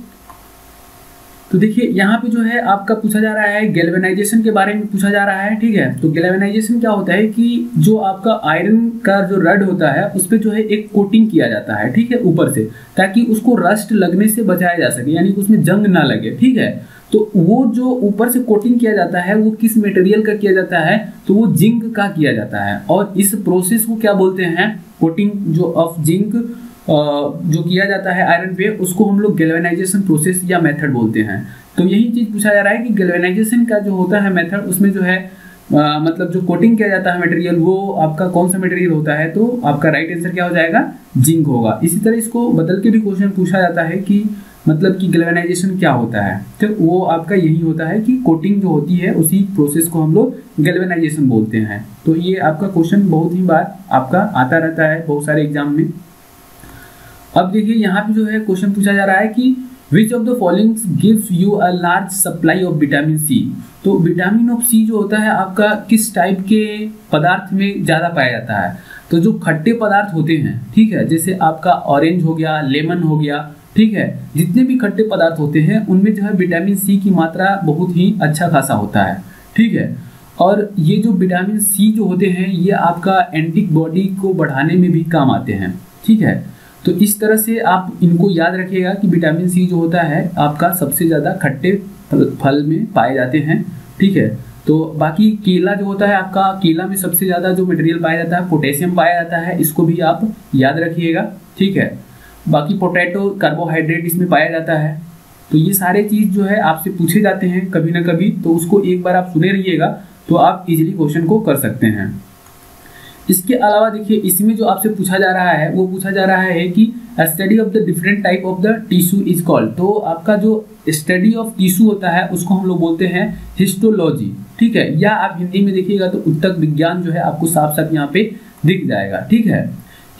तो देखिए यहाँ पे जो है आपका पूछा जा रहा है गैल्वेनाइजेशन के बारे में पूछा जा रहा है। ठीक है, तो गैल्वेनाइजेशन क्या होता है कि जो आपका आयरन का जो रड होता है उस पर जो है एक कोटिंग किया जाता है, ठीक है, ऊपर से, ताकि उसको रस्ट लगने से बचाया जा सके, यानी कि उसमें जंग ना लगे। ठीक है, तो वो जो ऊपर से कोटिंग किया जाता है वो किस मटेरियल का किया जाता है, तो वो जिंक का किया जाता है। और इस प्रोसेस को क्या बोलते हैं, कोटिंग जो ऑफ जिंक जो किया जाता है आयरन पे, उसको हम लोग गैल्वेनाइजेशन प्रोसेस या मेथड बोलते हैं। तो यही चीज़ पूछा जा रहा है कि गैल्वेनाइजेशन का जो होता है मेथड, उसमें जो है मतलब जो कोटिंग किया जाता है मटेरियल, वो आपका कौन सा मटेरियल होता है, तो आपका राइट आंसर क्या हो जाएगा, जिंक होगा। इसी तरह इसको बदल के भी क्वेश्चन पूछा जाता है कि मतलब कि गैल्वेनाइजेशन क्या होता है, तो वो आपका यही होता है कि कोटिंग जो होती है उसी प्रोसेस को हम लोग गैल्वेनाइजेशन बोलते हैं। तो ये आपका क्वेश्चन बहुत ही बार आपका आता रहता है बहुत सारे एग्जाम में। अब देखिए यहाँ पे जो है क्वेश्चन पूछा जा रहा है कि which of the followings gives you a large supply of vitamin C. तो विटामिन ऑफ सी जो होता है आपका किस टाइप के पदार्थ में ज़्यादा पाया जाता है, तो जो खट्टे पदार्थ होते हैं, ठीक है, जैसे आपका ऑरेंज हो गया, लेमन हो गया, ठीक है, जितने भी खट्टे पदार्थ होते हैं उनमें जो है विटामिन सी की मात्रा बहुत ही अच्छा खासा होता है। ठीक है, और ये जो विटामिन सी जो होते हैं ये आपका एंटीबॉडी को बढ़ाने में भी काम आते हैं। ठीक है, तो इस तरह से आप इनको याद रखिएगा कि विटामिन सी जो होता है आपका सबसे ज़्यादा खट्टे फल में पाए जाते हैं। ठीक है, तो बाकी केला जो होता है आपका, केला में सबसे ज़्यादा जो मटेरियल पाया जाता है पोटेशियम पाया जाता है, इसको भी आप याद रखिएगा। ठीक है, बाकी पोटैटो कार्बोहाइड्रेट इसमें पाया जाता है। तो ये सारे चीज़ जो है आपसे पूछे जाते हैं कभी ना कभी, तो उसको एक बार आप सुने रहिएगा तो आप इजीली क्वेश्चन को कर सकते हैं। इसके अलावा देखिए इसमें जो आपसे पूछा जा रहा है वो पूछा जा रहा है कि study of the different type of the tissue is called. तो आपका जो स्टडी ऑफ टिश्यू होता है उसको हम लोग बोलते हैं हिस्टोलॉजी। ठीक है, या आप हिंदी में देखिएगा तो ऊतक विज्ञान जो है आपको साफ साफ यहाँ पे दिख जाएगा। ठीक है,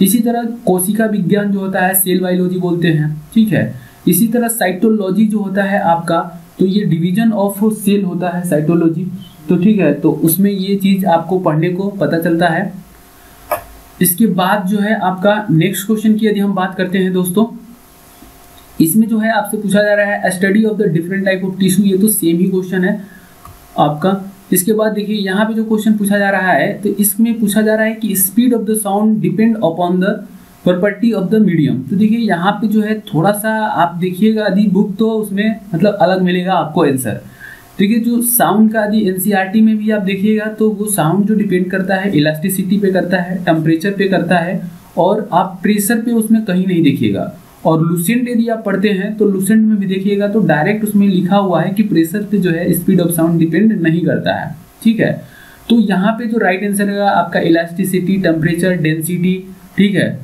इसी तरह कोशिका विज्ञान जो होता है सेल बायोलॉजी बोलते हैं। ठीक है, इसी तरह साइटोलॉजी जो होता है आपका, तो ये डिवीजन ऑफ सेल होता है साइटोलॉजी। तो ठीक है, तो उसमें ये चीज़ आपको पढ़ने को पता चलता है। इसके बाद जो है आपका नेक्स्ट क्वेश्चन की यदि हम बात करते हैं दोस्तों, इसमें जो है आपसे पूछा जा रहा है study of the different type of tissue, ये तो सेम ही क्वेश्चन है आपका। इसके बाद देखिए यहाँ पे जो क्वेश्चन पूछा जा रहा है, तो इसमें पूछा जा रहा है कि speed of the sound depend upon the property of the medium. तो देखिए यहाँ पे जो है थोड़ा सा आप देखिएगा यदि बुक, तो उसमें मतलब अलग मिलेगा आपको आंसर। देखिए जो साउंड का यदि एनसीईआरटी में भी आप देखिएगा तो वो साउंड जो डिपेंड करता है इलास्टिसिटी पे करता है, टेम्परेचर पे करता है, और आप प्रेशर पे उसमें कहीं नहीं देखिएगा। और लुसेंट यदि आप पढ़ते हैं तो लुसेंट में भी देखिएगा तो डायरेक्ट उसमें लिखा हुआ है कि प्रेशर पे जो है स्पीड ऑफ साउंड डिपेंड नहीं करता है। ठीक है, तो यहाँ पे जो राइट आंसर है आपका इलास्टिसिटी, टेम्परेचर, डेंसिटी, ठीक है,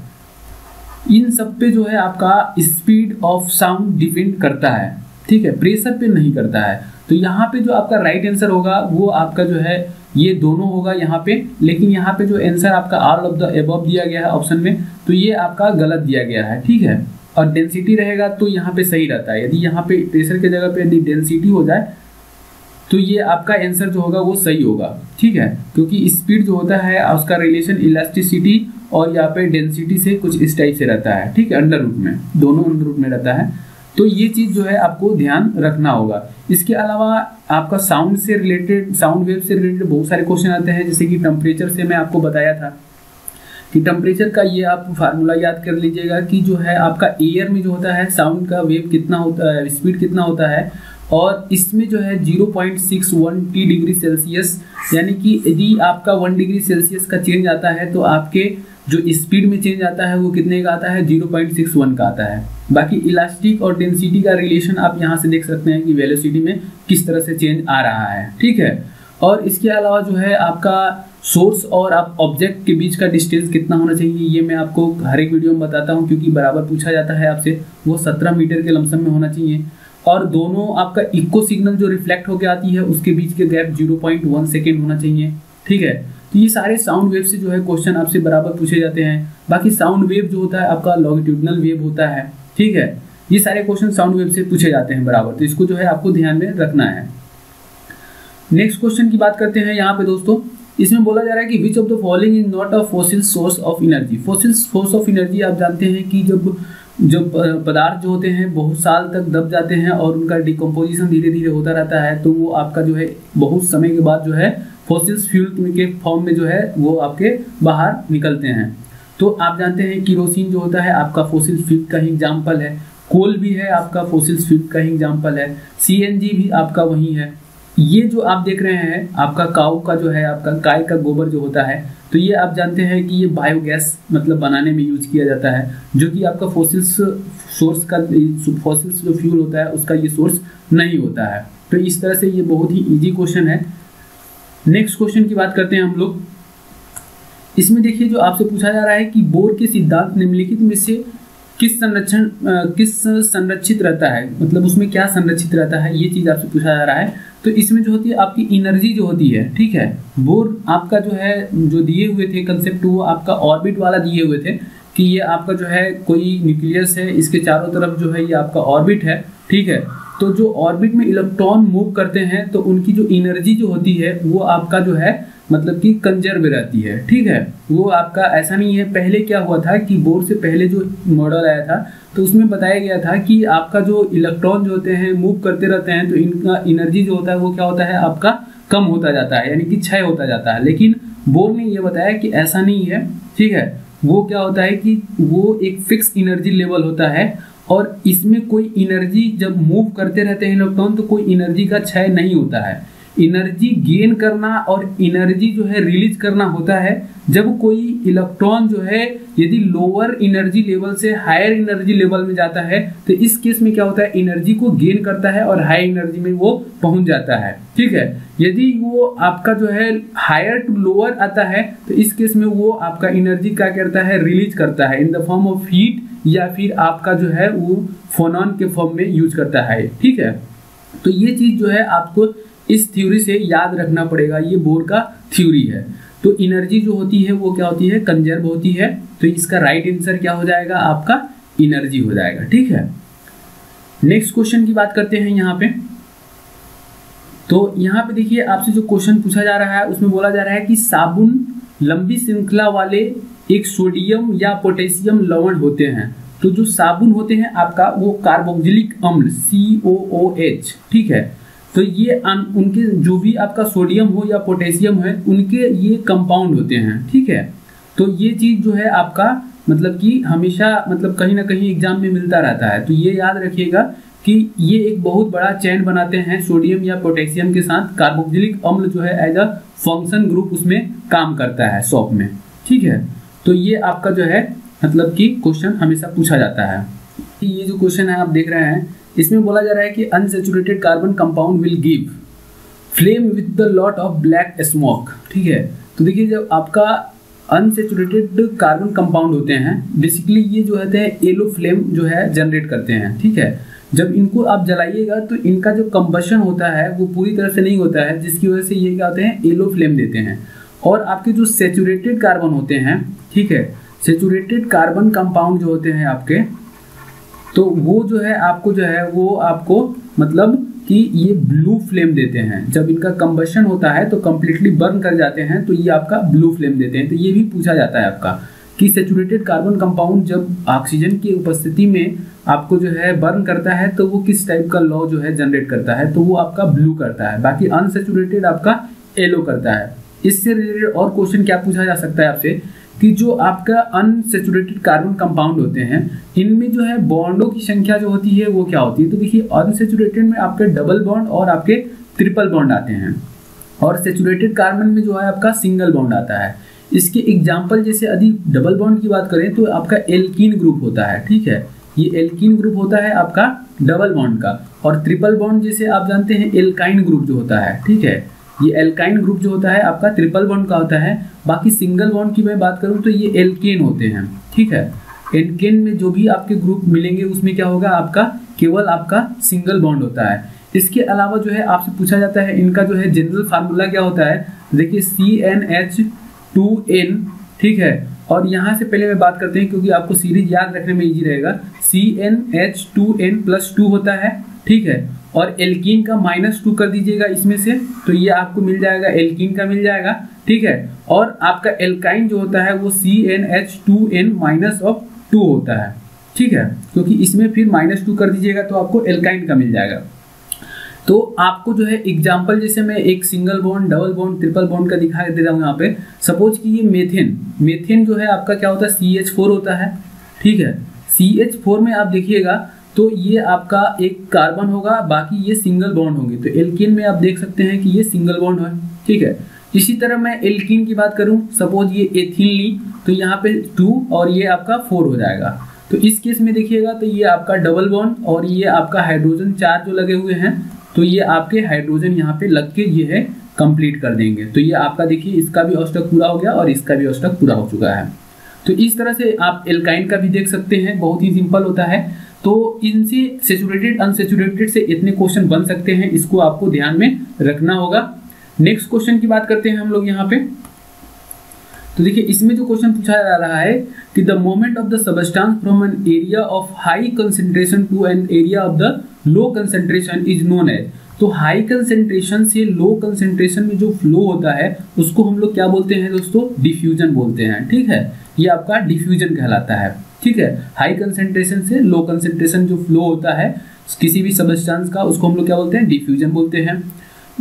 इन सब पे जो है आपका स्पीड ऑफ साउंड डिपेंड करता है। ठीक है, प्रेशर पे नहीं करता है। तो यहाँ पे जो आपका राइट आंसर होगा वो आपका जो है ये दोनों होगा यहाँ पे, लेकिन यहाँ पे जो आंसर आपका ऑल ऑफ द अबव दिया गया है ऑप्शन में, तो ये आपका गलत दिया गया है। ठीक है, और डेंसिटी रहेगा तो यहाँ पे सही रहता है। यदि यहाँ पे प्रेशर के जगह पे यदि डेंसिटी हो जाए तो ये आपका आंसर जो होगा वो सही होगा। ठीक है, क्योंकि स्पीड जो होता है उसका रिलेशन इलास्टिसिटी और यहाँ पे डेंसिटी से कुछ इस टाइप से रहता है। ठीक है, अंडर रूट में, दोनों अंडर रूट में रहता है। तो ये चीज़ जो है आपको ध्यान रखना होगा। इसके अलावा आपका साउंड से रिलेटेड, साउंड वेव से रिलेटेड बहुत सारे क्वेश्चन आते हैं, जैसे कि टेम्परेचर से मैं आपको बताया था कि टेम्परेचर का ये आप फार्मूला याद कर लीजिएगा कि जो है आपका एयर में जो होता है साउंड का वेव कितना होता है, स्पीड कितना होता है, और इसमें जो है 0.61 टी डिग्री सेल्सियस, यानी कि यदि आपका 1 डिग्री सेल्सियस का चेंज आता है तो आपके जो स्पीड में चेंज आता है वो कितने का आता है, 0.61 का आता है। बाकी इलास्टिक और डेंसिटी का रिलेशन आप यहाँ से देख सकते हैं कि वेलोसिटी में किस तरह से चेंज आ रहा है। ठीक है, और इसके अलावा जो है आपका सोर्स और आप ऑब्जेक्ट के बीच का डिस्टेंस कितना होना चाहिए, ये मैं आपको हर एक वीडियो में बताता हूँ क्योंकि बराबर पूछा जाता है आपसे। वो 17 मीटर के लमसम में होना चाहिए। और दोनों आपका इको सिग्नल जो रिफ्लेक्ट होकर आती है उसके बीच के गैप 0.1 सेकेंड होना चाहिए। ठीक है, तो ये सारे साउंड वेव से जो है क्वेश्चन आपसे बराबर पूछे जाते हैं। बाकी साउंड वेव जो होता है आपका लॉन्गिट्यूडनल वेव होता है। ठीक है, ये सारे क्वेश्चन साउंड वेव से पूछे जाते हैं बराबर, तो इसको जो है आपको ध्यान में रखना है। नेक्स्ट क्वेश्चन की बात करते हैं यहाँ पे दोस्तों। इसमें बोला जा रहा है कि which of the following is not a fossil source of energy. Fossil source of energy आप जानते हैं कि जब पदार्थ जो होते हैं बहुत साल तक दब जाते हैं और उनका डिकम्पोजिशन धीरे धीरे होता रहता है, तो वो आपका जो है बहुत समय के बाद जो है फॉसिल्स फ्यूल के फॉर्म में जो है वो आपके बाहर निकलते हैं। तो आप जानते हैं किरोसिन जो होता है आपका फॉसिल फ्यूल का ही एग्जाम्पल है, कोल भी है आपका फॉसिल फ्यूल का ही एग्जाम्पल है, सीएनजी भी आपका वही है। ये जो आप देख रहे हैं आपका काऊ का जो है आपका गाय का गोबर जो होता है, तो ये आप जानते हैं कि ये बायोगैस मतलब बनाने में यूज किया जाता है, जो कि आपका फॉसिल्स सोर्स का फॉसिल्स जो फ्यूल होता है उसका ये सोर्स नहीं होता है। तो इस तरह से ये बहुत ही ईजी क्वेश्चन है। नेक्स्ट क्वेश्चन की बात करते हैं हम लोग। इसमें देखिए जो आपसे पूछा जा रहा है कि बोर के सिद्धांत निम्नलिखित में से किस संरक्षित रहता है, मतलब उसमें क्या संरक्षित रहता है, ये चीज़ आपसे पूछा जा रहा है। तो इसमें जो होती है आपकी एनर्जी जो होती है, ठीक है, बोर आपका जो है जो दिए हुए थे कंसेप्ट वो आपका ऑर्बिट वाला दिए हुए थे कि ये आपका जो है कोई न्यूक्लियस है, इसके चारों तरफ जो है ये आपका ऑर्बिट है। ठीक है, तो जो ऑर्बिट में इलेक्ट्रॉन मूव करते हैं तो उनकी जो एनर्जी जो होती है वो आपका जो है मतलब कि कंजर्व रहती है। ठीक है, वो आपका ऐसा नहीं है। पहले क्या हुआ था कि बोर से पहले जो मॉडल आया था तो उसमें बताया गया था कि आपका जो इलेक्ट्रॉन जो होते हैं मूव करते रहते हैं तो इनका एनर्जी जो होता है वो क्या होता है आपका कम होता जाता है, यानी कि क्षय होता जाता है। लेकिन बोर ने यह बताया कि ऐसा नहीं है। ठीक है, वो क्या होता है कि वो एक फिक्स एनर्जी लेवल होता है और इसमें कोई एनर्जी जब मूव करते रहते हैं इलेक्ट्रॉन तो कोई एनर्जी का क्षय नहीं होता है। एनर्जी गेन करना और एनर्जी जो है रिलीज करना होता है जब कोई इलेक्ट्रॉन जो है यदि लोअर एनर्जी लेवल से हायर एनर्जी लेवल में जाता है तो इस केस में क्या होता है एनर्जी को गेन करता है और हाई एनर्जी में वो पहुंच जाता है। ठीक है, यदि वो आपका जो है हायर टू लोअर आता है तो इस केस में वो आपका एनर्जी क्या करता है रिलीज करता है in the form of heat या फिर आपका जो है वो फोनॉन के फॉर्म में यूज करता है। ठीक है, तो ये चीज़ जो है आपको इस थ्योरी से याद रखना पड़ेगा, ये बोर का थ्योरी है। तो एनर्जी जो होती है वो क्या होती है कंजर्व होती है, तो इसका राइट आंसर क्या हो जाएगा आपका एनर्जी हो जाएगा। ठीक है, नेक्स्ट क्वेश्चन की बात करते हैं यहाँ पे। तो यहाँ पे देखिए आपसे जो क्वेश्चन पूछा जा रहा है उसमें बोला जा रहा है कि साबुन लंबी श्रृंखला वाले एक सोडियम या पोटेशियम लवण होते हैं। तो जो साबुन होते हैं आपका वो कार्बोक्सिलिक अम्ल COOH, ठीक है, तो ये उनके जो भी आपका सोडियम हो या पोटेशियम है उनके ये कंपाउंड होते हैं। ठीक है, तो ये चीज़ जो है आपका मतलब कि हमेशा मतलब कहीं ना कहीं एग्जाम में मिलता रहता है, तो ये याद रखिएगा कि ये एक बहुत बड़ा चैन बनाते हैं सोडियम या पोटेशियम के साथ। कार्बोक्सिलिक अम्ल जो है एज अ फंक्शन ग्रुप उसमें काम करता है सॉप में। ठीक है, तो ये आपका जो है मतलब कि क्वेश्चन हमेशा पूछा जाता है। ये जो क्वेश्चन है आप देख रहे हैं इसमें बोला जा रहा है कि unsaturated carbon compound will give flame with the lot of black smoke. ठीक है, तो देखिए जब आपका अनसेचुरेटेड कार्बन कंपाउंड होते हैं बेसिकली ये जो होते हैं येलो फ्लेम जो है जनरेट करते हैं। ठीक है, जब इनको आप जलाइएगा तो इनका जो कंबशन होता है वो पूरी तरह से नहीं होता है, जिसकी वजह से ये क्या होते हैं येलो फ्लेम देते हैं। और आपके जो सेचुरेटेड कार्बन होते हैं, ठीक है, सेचुरेटेड कार्बन कंपाउंड जो होते हैं आपके, तो वो जो है आपको जो है वो आपको मतलब कि ये ब्लू फ्लेम देते हैं। जब इनका कंबशन होता है तो कम्प्लीटली बर्न कर जाते हैं तो ये आपका ब्लू फ्लेम देते हैं। तो ये भी पूछा जाता है आपका कि सेचुरेटेड कार्बन कंपाउंड जब ऑक्सीजन की उपस्थिति में आपको जो है बर्न करता है तो वो किस टाइप का लॉ जो है जनरेट करता है, तो वो आपका ब्लू करता है, बाकी अनसेचुरेटेड आपका येलो करता है। इससे रिलेटेड और क्वेश्चन क्या पूछा जा सकता है आपसे कि जो आपका अनसेचुरेटेड कार्बन कंपाउंड होते हैं इनमें जो है बॉन्डों की संख्या जो होती है वो क्या होती है। तो देखिए अनसेचुरेटेड में आपके डबल बॉन्ड और आपके ट्रिपल बॉन्ड आते हैं और सेचुरेटेड कार्बन में जो है आपका सिंगल बॉन्ड आता है। इसके एग्जाम्पल जैसे यदि डबल बॉन्ड की बात करें तो आपका एल्कीन ग्रुप होता है। ठीक है, ये एल्कीन ग्रुप होता है आपका डबल बॉन्ड का, और ट्रिपल बॉन्ड जैसे आप जानते हैं एल्काइन ग्रुप जो होता है। ठीक है, ये एल्काइन ग्रुप जो होता है आपका ट्रिपल बॉन्ड का होता है। बाकी सिंगल बॉन्ड की मैं बात करूँ तो ये एल्केन होते हैं। ठीक है, एल्केन में जो भी आपके ग्रुप मिलेंगे उसमें क्या होगा आपका केवल आपका सिंगल बॉन्ड होता है। इसके अलावा जो है आपसे पूछा जाता है इनका जो है जनरल फार्मूला क्या होता है, देखिए CnH2n, ठीक है। और यहाँ से पहले मैं बात करते हैं क्योंकि आपको सीरीज याद रखने में इजी रहेगा। CnH2n+2 होता है, ठीक है। और एल्कीन का -2 कर दीजिएगा इसमें से, तो ये आपको मिल जाएगा, एल्कीन का मिल जाएगा, ठीक है। और आपका एल्काइन जो होता है वो CnH2n-2 होता है, ठीक है, क्योंकि इसमें फिर -2 कर दीजिएगा तो आपको एल्काइन का मिल जाएगा। तो आपको जो है एग्जाम्पल जैसे मैं एक single bond, double bond, triple bond का दिखा दे रहा हूँ यहाँ पे। सपोज कि ये मेथेन जो है आपका क्या होता है, CH4 होता है, ठीक है। CH4 में आप देखिएगा तो ये आपका एक कार्बन होगा, बाकी ये सिंगल बॉन्ड होंगे। तो एल्किन में आप देख सकते हैं कि ये सिंगल बॉन्ड है, ठीक है। इसी तरह मैं एल्किन की बात करूँ, सपोज ये एथिन ली तो यहाँ पे 2 और ये आपका 4 हो जाएगा। तो इस केस में देखिएगा तो ये आपका डबल बॉन्ड और ये आपका हाइड्रोजन 4 जो लगे हुए हैं, तो ये आपके हाइड्रोजन यहाँ पे लग के ये है कंप्लीट कर देंगे। तो ये आपका देखिए इसका भी अवशोषक पूरा हो गया और इसका भी अवशोषक पूरा हो चुका है। तो इस तरह से आप एल्काइन का भी देख सकते हैं, बहुत ही सिंपल होता है। तो इनसे सैचुरेटेड अनसैचुरेटेड से इतने क्वेश्चन बन सकते हैं, इसको आपको ध्यान में रखना होगा। नेक्स्ट क्वेश्चन की बात करते हैं हम लोग यहाँ पे। तो देखिए इसमें जो क्वेश्चन पूछा जा रहा है कि the moment of the substance from an area of high concentration to an area of the low concentration is known as. तो हाई कंसेंट्रेशन से लो कंसेंट्रेशन में जो फ्लो होता है उसको हम लोग क्या बोलते हैं दोस्तों, डिफ्यूजन बोलते हैं, ठीक है। ये आपका डिफ्यूजन कहलाता है, ठीक है। हाई कंसेंट्रेशन से लो कंसेंट्रेशन जो फ्लो होता है किसी भी सबस्टांस का, उसको हम लोग क्या बोलते हैं, डिफ्यूजन बोलते हैं।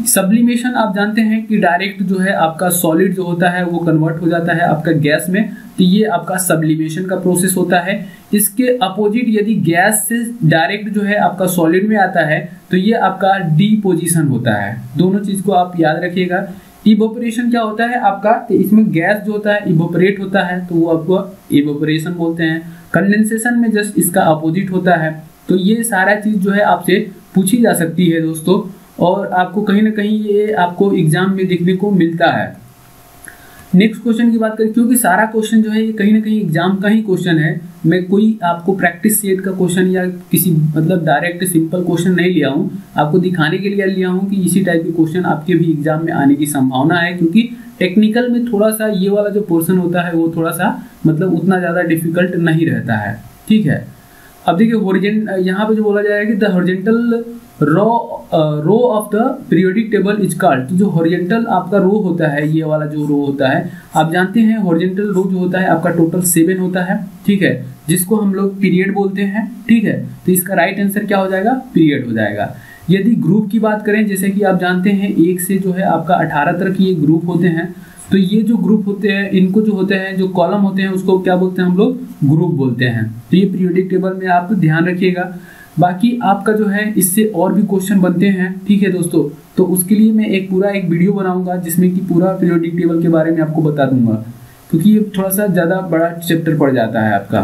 सब्लिमेशन आप जानते हैं कि डायरेक्ट जो है आपका सॉलिड जो होता है वो कन्वर्ट हो जाता है आपका गैस में, तो ये आपका सब्लिमेशन का प्रोसेस होता है। इसके अपोजिट यदि गैस से डायरेक्ट जो है आपका सॉलिड में आता है तो ये आपका डिपोजिशन होता है। दोनों चीज को आप याद रखिएगा। इवोपरेशन क्या होता है आपका, तो इसमें गैस जो होता है इवोपरेट होता है तो वो आपको इवोपरेशन बोलते हैं। कंडेंसेशन में जस्ट इसका अपोजिट होता है। तो ये सारा चीज जो है आपसे पूछी जा सकती है दोस्तों, और आपको कहीं ना कहीं ये आपको एग्जाम में देखने को मिलता है। नेक्स्ट क्वेश्चन की बात करें, क्योंकि सारा क्वेश्चन जो है ये कहीं ना कहीं एग्जाम का ही क्वेश्चन है, मैं कोई आपको प्रैक्टिस सेट का क्वेश्चन या किसी मतलब डायरेक्ट सिंपल क्वेश्चन नहीं लिया हूँ, आपको दिखाने के लिए लिया हूँ कि इसी टाइप के क्वेश्चन आपके भी एग्जाम में आने की संभावना है। क्योंकि टेक्निकल में थोड़ा सा ये वाला जो पोर्शन होता है वो थोड़ा सा मतलब उतना ज़्यादा डिफिकल्ट नहीं रहता है, ठीक है। अब देखिए यहाँ पे जो बोला जाएगा कि the horizontal row of the periodic table is called. जो हॉरिजॉन्टल आपका रो होता है, ये वाला जो रो होता है आप जानते हैं, हॉरिजॉन्टल रो जो होता है आपका टोटल 7 होता है, ठीक है, जिसको हम लोग पीरियड बोलते हैं, ठीक है। तो इसका राइट आंसर क्या हो जाएगा, पीरियड हो जाएगा। यदि ग्रुप की बात करें, जैसे कि आप जानते हैं 1 से जो है आपका 18 तरह के ये ग्रुप होते हैं, तो ये जो ग्रुप होते हैं इनको जो होते हैं जो कॉलम होते हैं उसको क्या बोलते हैं हम लोग, ग्रुप बोलते हैं। तो ये पीरियोडिक टेबल में आप ध्यान रखिएगा। बाकी आपका जो है इससे और भी क्वेश्चन बनते हैं, ठीक है दोस्तों। तो उसके लिए मैं पूरा एक वीडियो बनाऊंगा जिसमें कि पूरा पीरियोडिक टेबल के बारे में आपको बता दूंगा, क्योंकि ये थोड़ा सा ज़्यादा बड़ा चैप्टर पड़ जाता है आपका।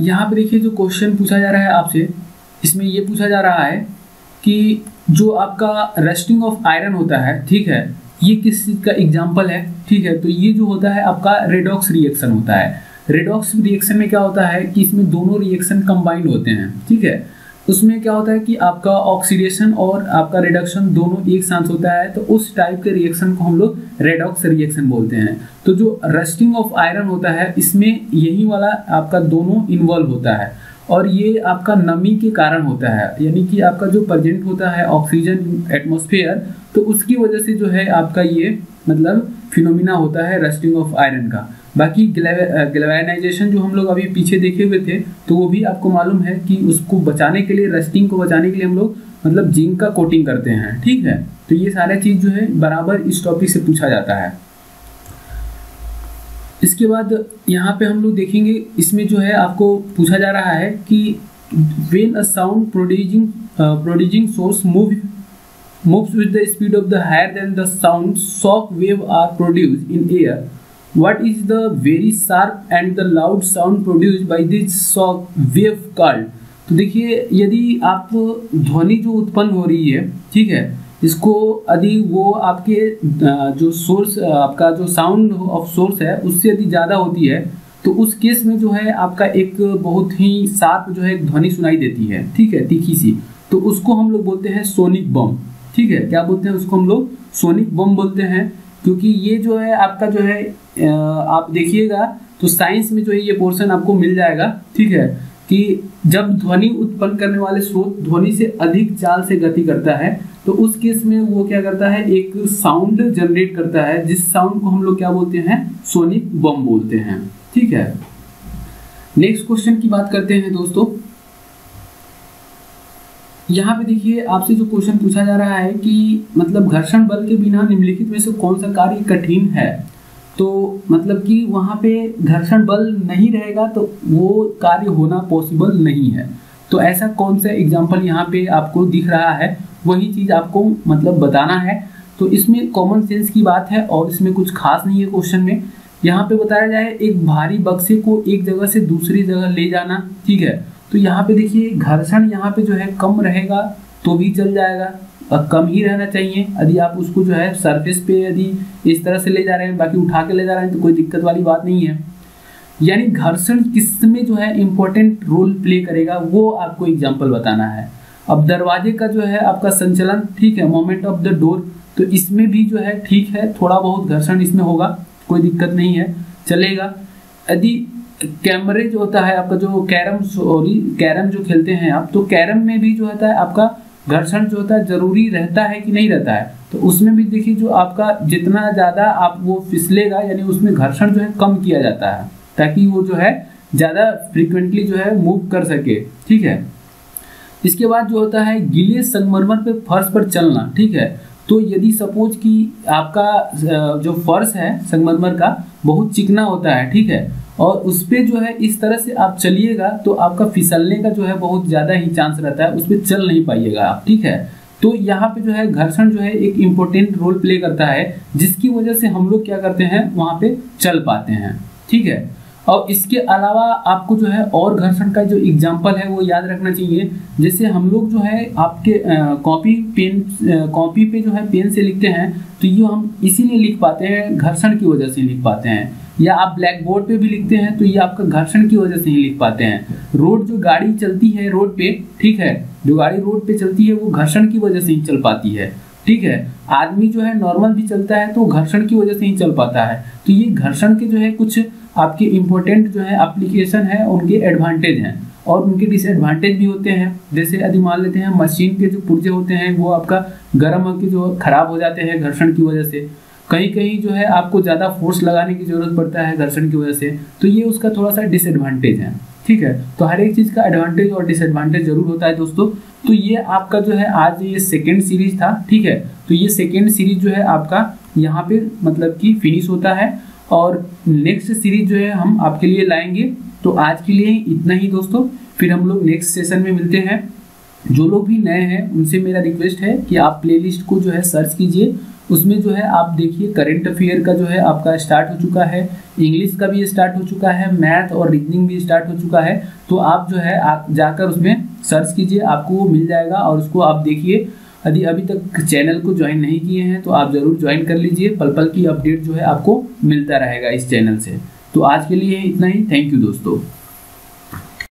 यहाँ पर देखिए जो क्वेश्चन पूछा जा रहा है आपसे, इसमें ये पूछा जा रहा है कि जो आपका रस्टिंग ऑफ आयरन होता है, ठीक है, ये किस चीज़ का एग्जाम्पल है, ठीक है। तो ये जो होता है आपका रेडॉक्स रिएक्शन होता है। रेडॉक्स रिएक्शन में क्या होता है कि इसमें दोनों रिएक्शन कंबाइंड होते हैं, ठीक है। उसमें क्या होता है कि आपका ऑक्सीडेशन और आपका रिडक्शन दोनों एक साथ होता है, तो उस टाइप के रिएक्शन को हम लोग रेडॉक्स रिएक्शन बोलते हैं। तो जो रस्टिंग ऑफ आयरन होता है इसमें यही वाला आपका दोनों इन्वॉल्व होता है, और ये आपका नमी के कारण होता है, यानी कि आपका जो प्रेजेंट होता है ऑक्सीजन एटमॉस्फेयर, तो उसकी वजह से जो है आपका ये मतलब फिनोमिना होता है रस्टिंग ऑफ आयरन का। बाकी ग्लेवाइनाइजेशन जो हम लोग अभी पीछे देखे हुए थे, तो वो भी आपको मालूम है कि उसको बचाने के लिए, रस्टिंग को बचाने के लिए हम लोग मतलब जिंक का कोटिंग करते हैं, ठीक है। तो ये सारा चीज़ जो है बराबर इस टॉपिक से पूछा जाता है। इसके बाद यहाँ पे हम लोग देखेंगे, इसमें जो है आपको पूछा जा रहा है कि when a sound producing source moves with the speed of the higher than the sound shock wave are produced in air, what is the very sharp and the loud sound produced by this shock wave called? तो देखिए यदि आप ध्वनि जो उत्पन्न हो रही है, ठीक है, इसको यदि वो आपके जो सोर्स आपका जो साउंड ऑफ सोर्स है उससे यदि ज़्यादा होती है तो उस केस में जो है आपका एक बहुत ही शार्प जो है ध्वनि सुनाई देती है, ठीक है, तीखी सी, तो उसको हम लोग बोलते हैं सोनिक बम। ठीक है, क्या बोलते हैं उसको? हम लोग सोनिक बम बोलते हैं, क्योंकि ये जो है आपका जो है आप देखिएगा तो साइंस में जो है ये पोर्शन आपको मिल जाएगा, ठीक है, कि जब ध्वनि उत्पन्न करने वाले स्रोत ध्वनि से अधिक चाल से गति करता है तो उस केस में वो क्या करता है, एक साउंड जनरेट करता है, जिस साउंड को हम लोग क्या बोलते हैं, सोनिक बम बोलते हैं। ठीक है, नेक्स्ट क्वेश्चन की बात करते हैं दोस्तों। यहाँ पे देखिए आपसे जो क्वेश्चन पूछा जा रहा है कि मतलब घर्षण बल के बिना निम्नलिखित में से कौन सा कार्य कठिन है, तो मतलब कि वहाँ पे घर्षण बल नहीं रहेगा तो वो कार्य होना पॉसिबल नहीं है। तो ऐसा कौन सा एग्जाम्पल यहाँ पे आपको दिख रहा है वही चीज़ आपको मतलब बताना है। तो इसमें कॉमन सेंस की बात है और इसमें कुछ खास नहीं है क्वेश्चन में। यहाँ पे बताया जाए एक भारी बक्से को एक जगह से दूसरी जगह ले जाना, ठीक है, तो यहाँ पे देखिए घर्षण यहाँ पे जो है कम रहेगा तो भी चल जाएगा, कम ही रहना चाहिए। यदि आप उसको जो है सरफेस पे यदि इस तरह से ले जा रहे हैं, बाकी उठा के ले जा रहे हैं, तो कोई दिक्कत वाली बात नहीं है। यानी घर्षण किस में जो है इम्पोर्टेंट रोल प्ले करेगा वो आपको एग्जाम्पल बताना है। अब दरवाजे का जो है आपका संचलन, ठीक है, मोमेंट ऑफ द डोर, तो इसमें भी जो है ठीक है, थोड़ा बहुत घर्षण इसमें होगा, कोई दिक्कत नहीं है, चलेगा। यदि कैमरे जो होता है आपका जो कैरम जो खेलते हैं आप, तो कैरम में भी जो होता है आपका घर्षण जो होता है जरूरी रहता है कि नहीं रहता है, तो उसमें भी देखिए जो आपका जितना ज़्यादा आप वो फिसलेगा यानी उसमें घर्षण जो है कम किया जाता है ताकि वो जो है ज़्यादा फ्रिक्वेंटली जो है मूव कर सके। ठीक है, इसके बाद जो होता है गीले संगमरमर पे फर्श पर चलना, ठीक है, तो यदि सपोज कि आपका जो फर्श है संगमरमर का बहुत चिकना होता है, ठीक है, और उस पर जो है इस तरह से आप चलिएगा तो आपका फिसलने का जो है बहुत ज़्यादा ही चांस रहता है, उस पर चल नहीं पाइएगा आप। ठीक है, तो यहाँ पे जो है घर्षण जो है एक इम्पोर्टेंट रोल प्ले करता है, जिसकी वजह से हम लोग क्या करते हैं वहाँ पे चल पाते हैं। ठीक है, और इसके अलावा आपको जो है और घर्षण का जो एग्जाम्पल है वो याद रखना चाहिए। जैसे हम लोग जो है आपके कॉपी पे जो है पेन से लिखते हैं, तो ये हम इसीलिए लिख पाते हैं, घर्षण की वजह से लिख पाते हैं, या आप ब्लैक बोर्ड पे भी लिखते हैं तो ये आपका घर्षण की वजह से ही लिख पाते हैं। रोड जो गाड़ी चलती है रोड पे, ठीक है, जो गाड़ी रोड पे चलती है वो घर्षण की वजह से ही चल पाती है। ठीक है, आदमी जो है नॉर्मल भी चलता है तो घर्षण की वजह से ही चल पाता है। तो ये घर्षण के जो है कुछ आपके इम्पोर्टेंट जो है एप्लीकेशन है, उनके एडवांटेज हैं और उनके डिसएडवांटेज भी होते हैं। जैसे यदि मान लेते हैं मशीन के जो पुर्जे होते हैं वो आपका गर्म होकर जो खराब हो जाते हैं घर्षण की वजह से, कहीं कहीं जो है आपको ज़्यादा फोर्स लगाने की ज़रूरत पड़ता है घर्षण की वजह से, तो ये उसका थोड़ा सा डिसएडवांटेज है। ठीक है, तो हर एक चीज़ का एडवांटेज और डिसएडवांटेज जरूर होता है दोस्तों। तो ये आपका जो है आज ये सेकेंड सीरीज था, ठीक है, तो ये सेकेंड सीरीज जो है आपका यहाँ पे मतलब कि फिनिश होता है और नेक्स्ट सीरीज जो है हम आपके लिए लाएंगे। तो आज के लिए इतना ही दोस्तों, फिर हम लोग नेक्स्ट सेशन में मिलते हैं। जो लोग भी नए हैं उनसे मेरा रिक्वेस्ट है कि आप प्लेलिस्ट को जो है सर्च कीजिए, उसमें जो है आप देखिए करंट अफेयर का जो है आपका स्टार्ट हो चुका है, इंग्लिश का भी स्टार्ट हो चुका है, मैथ और रीजनिंग भी स्टार्ट हो चुका है। तो आप जो है आप जाकर उसमें सर्च कीजिए, आपको वो मिल जाएगा और उसको आप देखिए। यदि अभी तक चैनल को ज्वाइन नहीं किए हैं तो आप ज़रूर ज्वाइन कर लीजिए, पल पल की अपडेट जो है आपको मिलता रहेगा इस चैनल से। तो आज के लिए इतना ही, थैंक यू दोस्तों।